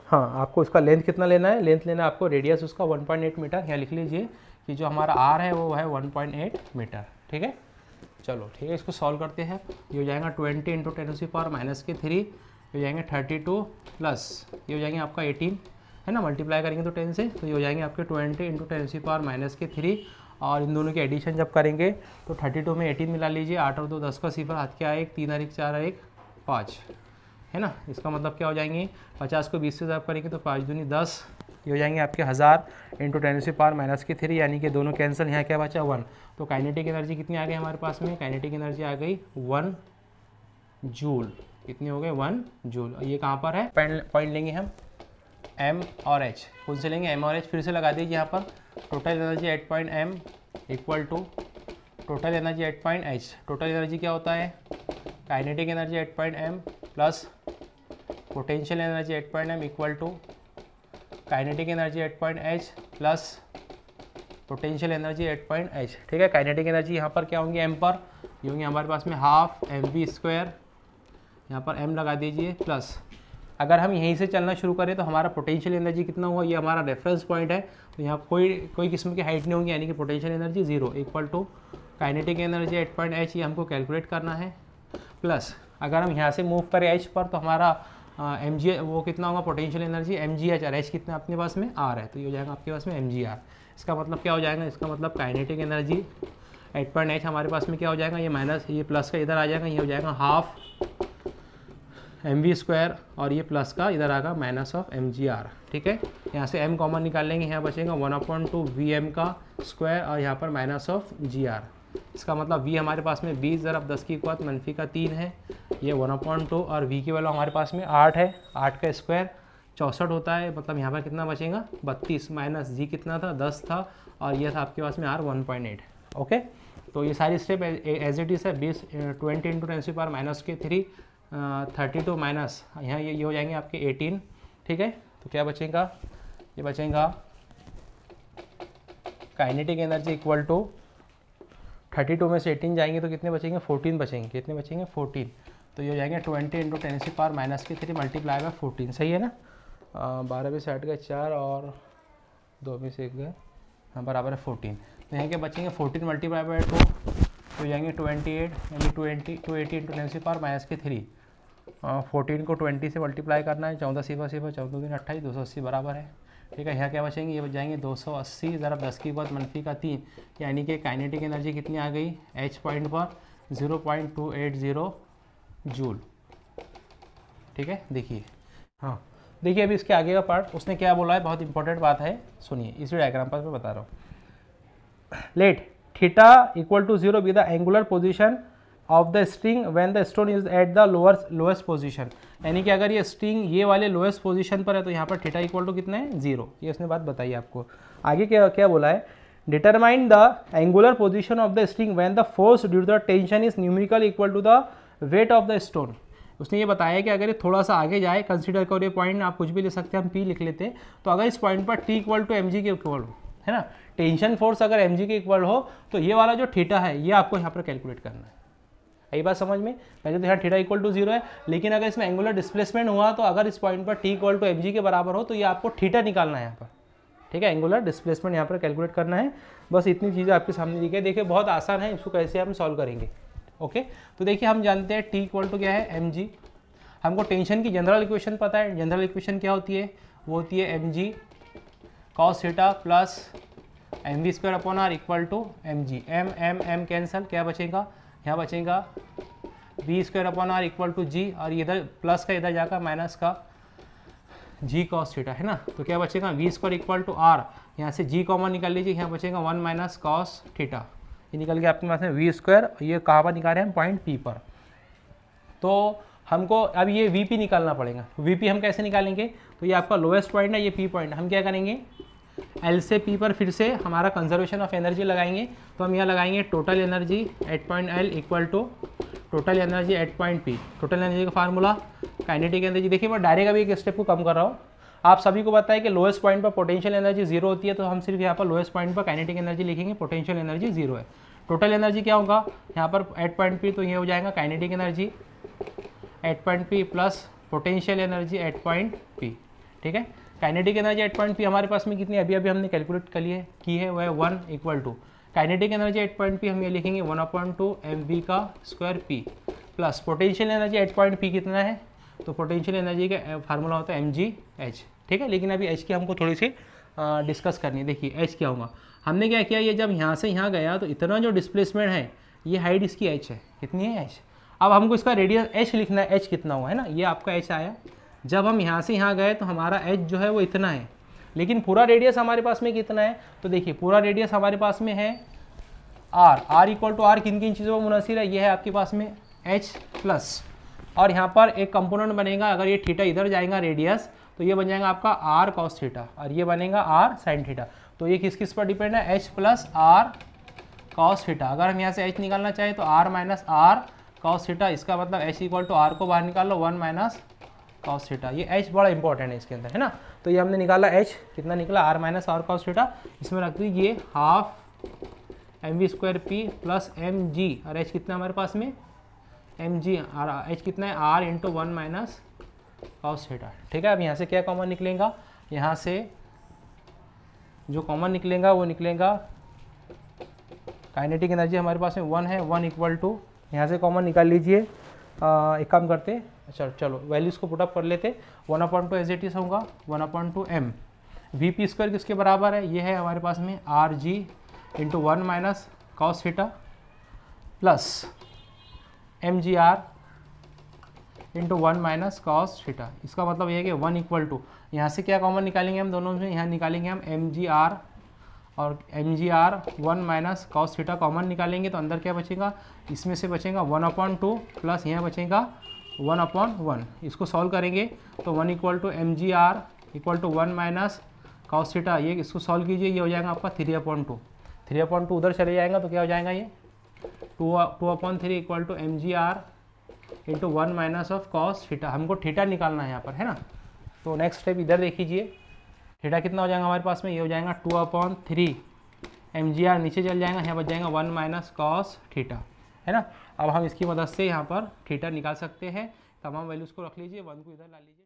हाँ आपको उसका लेंथ कितना लेना है, लेंथ लेना है आपको रेडियस उसका वन पॉइंट एट मीटर। यहाँ लिख लीजिए कि जो हमारा आर है वो है वन पॉइंट एट मीटर, ठीक है। चलो ठीक है, इसको सॉल्व करते हैं। ये हो जाएगा ट्वेंटी इंटू टेन टू सी पावर माइनस के थ्री, ये हो जाएंगे थर्टी टू प्लस ये हो जाएंगे आपका एटीन, है ना, मल्टीप्लाई करेंगे तो टेन से, तो ये हो जाएंगे आपके ट्वेंटी इंटू टेन सी पावर माइनस के थ्री, और इन दोनों के एडिशन जब करेंगे तो थर्टी टू में एटीन मिला लीजिए, आठ और दो दस का सिफर हाथ के आए, एक तीन और एक चार और एक पाँच, है ना। इसका मतलब क्या हो जाएंगे, पचास को बीस से जब करेंगे तो पाँच दूनी दस, ये हो जाएंगे आपके हज़ार इंटू टेन सी पावर माइनस के थ्री, यानी कि दोनों कैंसिल, यहाँ क्या बचा वन। तो काइनेटिक एनर्जी कितनी आ गई हमारे पास में, काइनेटिक एनर्जी आ गई वन जूल, कितने हो गए वन जूल। ये कहाँ पर है, पॉइंट लेंगे हम एम और एच, कौन से लेंगे एम और एच, फिर से लगा दीजिए यहाँ पर। Total energy at point M equal to total energy at point H, total energy क्या होता है, kinetic energy at point M plus potential energy at point M equal to kinetic energy at point H plus potential energy at point H, ठीक है। Kinetic energy यहाँ पर क्या होंगी, M पर ये होंगी हमारे पास में हाफ एम वी स्क्वायर, यहाँ पर एम लगा दीजिए, प्लस अगर हम यहीं से चलना शुरू करें तो हमारा पोटेंशियल एनर्जी कितना हुआ, ये हमारा रेफरेंस पॉइंट है, तो यहाँ कोई कोई किस्म की हाइट नहीं होगी, यानी कि potential energy zero equal to kinetic energy at point H, ये हमको कैलकुलेट करना है। प्लस अगर हम यहाँ से मूव करें एच पर तो हमारा एम जी वो कितना होगा, potential energy M G H, आर एच कितना अपने पास में आर है, तो ये हो जाएगा आपके पास में एम जी आर। इसका मतलब क्या हो जाएगा, इसका मतलब kinetic energy at point H हमारे पास में क्या हो जाएगा, ये माइनस ये प्लस का इधर आ जाएगा, ये हो जाएगा हाफ एम वी स्क्वायर और ये प्लस का इधर आएगा minus of M G R, ठीक है। यहाँ से एम कॉमन निकाल लेंगे, यहाँ बचेगा one upon two V M का स्क्वायर और यहाँ पर माइनस ऑफ जी आर। इसका मतलब v हमारे पास में बीस ज़रा दस की पावर मनफी का तीन है, ये वन अपॉइंट टू, और v की वैल्यू हमारे पास में आठ है, आठ का स्क्वायर चौंसठ होता है, मतलब यहाँ पर कितना बचेगा बत्तीस, माइनस जी कितना था दस था और ये था आपके पास में r one point eight. Okay, तो ये सारी स्टेप एज इट इज़ है, बीस ट्वेंटी इंटू टेन सी पावर माइनस के थ्री थर्टी टू माइनस यहाँ ये हो जाएंगे आपके एटीन, ठीक है। तो क्या बचेगा, ये बचेगा kinetic energy equal to thirty two में से एटीन जाएंगे तो कितने बचेंगे फोर्टीन बचेंगे, कितने बचेंगे फोर्टीन, तो ये हो जाएंगे ट्वेंटी इंटू टेन सी पावर माइनस के थ्री मल्टीप्लाई बाय फोर्टीन, सही है ना। बारह में से आठ गए चार और दो में से एक गए, हाँ बराबर है फोर्टीन, तो यहाँ के बचेंगे फोर्टीन मल्टीप्लाई बाय टू, तो हो जाएंगे ट्वेंटी एट, यानी twenty two eighty into ten सी पावर माइनस के थ्री, फोर्टीन को ट्वेंटी से मल्टीप्लाई करना है, चौदह सीफा सीफा चौदह दिन अट्ठाईस दो सौ अस्सी बराबर है, ठीक है। यहाँ क्या बचेंगे, ये बच जाएंगे दो सौ अस्सी ज़रा दस की पावर मनफी का तीन, यानी कि काइनेटिक एनर्जी कितनी आ गई एच पॉइंट पर zero point two eight zero joule, ठीक है। देखिए हाँ देखिए अभी इसके आगे का पार्ट उसने क्या बोला है, बहुत इंपॉर्टेंट बात है, सुनिए इसी डायग्राम पर मैं बता रहा हूँ। Let theta equal to zero be the angular position of the string when the stone is at the lower lowest position, यानी कि अगर ये स्ट्रिंग ये वाले लोएस्ट पोजीशन पर है तो यहाँ पर थीटा इक्वल टू कितना है जीरो, ये उसने बात बताई आपको। आगे क्या क्या बोला है, determine the angular position of the string when the force due to the tension is numerical equal to the weight of the stone. उसने ये बताया कि अगर ये थोड़ा सा आगे जाए, कंसिडर करो ये पॉइंट, आप कुछ भी ले सकते हैं, हम पी लिख लेते हैं, तो अगर इस पॉइंट पर T equal to M G के इक्वल हो, है ना, टेंशन फोर्स अगर एम जी के इक्वल हो तो ये वाला जो थीटा है ये आपको यहाँ पर कैलकुलेट करना है, यही बात समझ में। पहले तो यहाँ थीटा इक्वल टू जीरो है, लेकिन अगर इसमें एंगुलर डिस्प्लेसमेंट हुआ तो अगर इस पॉइंट पर T equal to M G के बराबर हो तो ये आपको थीटा निकालना है यहाँ पर, ठीक है। एंगुलर डिस्प्लेसमेंट यहाँ पर कैलकुलेट करना है, बस इतनी चीज़ें आपके सामने दी गई। देखिए बहुत आसान है, इसको कैसे हम सॉल्व करेंगे। ओके, तो देखिए हम जानते हैं टी इक्वल टू क्या है एम जी, हमको टेंशन की जनरल इक्वेशन पता है। जनरल इक्वेशन क्या होती है, वो होती है M G cos theta plus M V square upon R equal to M G, M M M cancel, क्या बचेगा, यहाँ बचेगा B square upon R equal to G और इधर प्लस का इधर जाकर माइनस का जी कॉस थीटा, है ना। तो क्या बचेगा V square equal to R, यहाँ से जी कॉमन निकाल लीजिए, यहाँ बचेगा वन माइनस कॉस थीटा ये निकल गया आपके पास में वी स्क्वायर, ये कहाँ पर निकाल रहे हैं हम पॉइंट पी पर। तो हमको अब ये वी पी निकालना पड़ेगा। वी पी हम कैसे निकालेंगे, तो ये आपका लोएस्ट पॉइंट है, ये पी पॉइंट। हम क्या करेंगे एल से पी पर फिर से हमारा कंजर्वेशन ऑफ एनर्जी लगाएंगे। तो हम यहाँ लगाएंगे total energy at point L equal to total energy at point P. Total energy का फार्मूला काइनेटिक एनर्जी। देखिए मैं डायरेक्ट अभी एक स्टेप को कम कर रहा हूँ। आप सभी को पता है कि लोएस्ट पॉइंट पर पोटेंशियल एनर्जी जीरो होती है, तो हम सिर्फ यहाँ पर लोएस्ट पॉइंट पर काइनेटिक एनर्जी लिखेंगे, पोटेंशियल एनर्जी जीरो है। टोटल एनर्जी क्या होगा यहाँ पर एट पॉइंट पी, तो ये हो जाएगा kinetic energy at point P plus potential energy at point P. ठीक है, kinetic energy at point P हमारे पास में कितनी अभी अभी हमने कैलकुलेट कर लिए की है, वह है one equal to kinetic energy at point P हम ये लिखेंगे one upon two M V का square P plus potential energy at point P कितना है, तो पोटेंशियल एनर्जी का फार्मूला होता है एम जी एच। ठीक है, लेकिन अभी एच की हमको थोड़ी सी डिस्कस करनी है। देखिए एच क्या होगा, हमने क्या किया, ये जब यहाँ से यहाँ गया तो इतना जो डिस्प्लेसमेंट है ये हाइट इसकी एच है, कितनी है एच। अब हमको इसका रेडियस एच लिखना है, एच कितना हुआ है ना, ये आपका एच आया। जब हम यहाँ से यहाँ गए तो हमारा एच जो है वो इतना है, लेकिन पूरा रेडियस हमारे पास में कितना है, तो देखिए पूरा रेडियस हमारे पास में है R. Are equal to R किन किन चीज़ों पर मुनसिर है, ये है आपके पास में एच प्लस, और यहाँ पर एक कंपोनेंट बनेगा, अगर ये थीटा इधर जाएगा रेडियस तो ये बन जाएगा आपका आर कॉस थीटा, और ये बनेगा आर साइन थीटा। तो ये किस किस पर डिपेंड है, H plus R cos theta. अगर हम यहाँ से एच निकालना चाहें तो R minus R cos theta, इसका मतलब एच इक्वल टू आर को बाहर निकाल लो वन माइनस कॉस थीटा। ये h बड़ा इंपॉर्टेंट है इसके अंदर, है ना। तो ये हमने निकाला h कितना निकला r minus R cos theta, इसमें रख दी ये half M V square P plus M G, और h कितना हमारे पास में एम जी, और h कितना है r into one minus cos theta. ठीक है, अब यहाँ से क्या कॉमन निकलेगा, यहाँ से जो कॉमन निकलेगा वो निकलेगा काइनेटिक एनर्जी हमारे पास में वन है, वन इक्वल टू यहाँ से कॉमन निकाल लीजिए। आ, एक काम करते, अच्छा चलो वैल्यूज़ को पुटअप कर लेते। One upon two age at इस होगा one upon two M V P square किसके बराबर है, ये है हमारे पास में R G into one minus cos theta plus M G R into one minus cos theta. इसका मतलब ये है कि वन इक्वल टू, यहाँ से क्या कॉमन निकालेंगे हम दोनों में, यहाँ निकालेंगे हम एम जी आर और M G R one minus cos theta common निकालेंगे, तो अंदर क्या बचेगा, इसमें से बचेगा वन अपॉन टू प्लस यहाँ बचेगा वन अपॉन वन। इसको सॉल्व करेंगे तो one equal to M G R equal to one minus cos theta, ये इसको सॉल्व कीजिए, ये हो जाएगा आपका three upon two. Three upon two उधर चले जाएगा तो क्या हो जाएगा, ये two two upon three equal to M G R into one minus of cos theta. हमको थीटा निकालना है यहाँ पर, है ना। तो नेक्स्ट स्टेप इधर देख लीजिए, थीटा कितना हो जाएगा हमारे पास में, ये हो जाएगा two upon three M G R नीचे चल जाएगा, यहाँ बच जाएगा वन माइनस कॉस थीटा, है ना। अब हम इसकी मदद से यहाँ पर थीटा निकाल सकते हैं। तमाम वैल्यूज़ को रख लीजिए, वन को इधर ला लीजिए।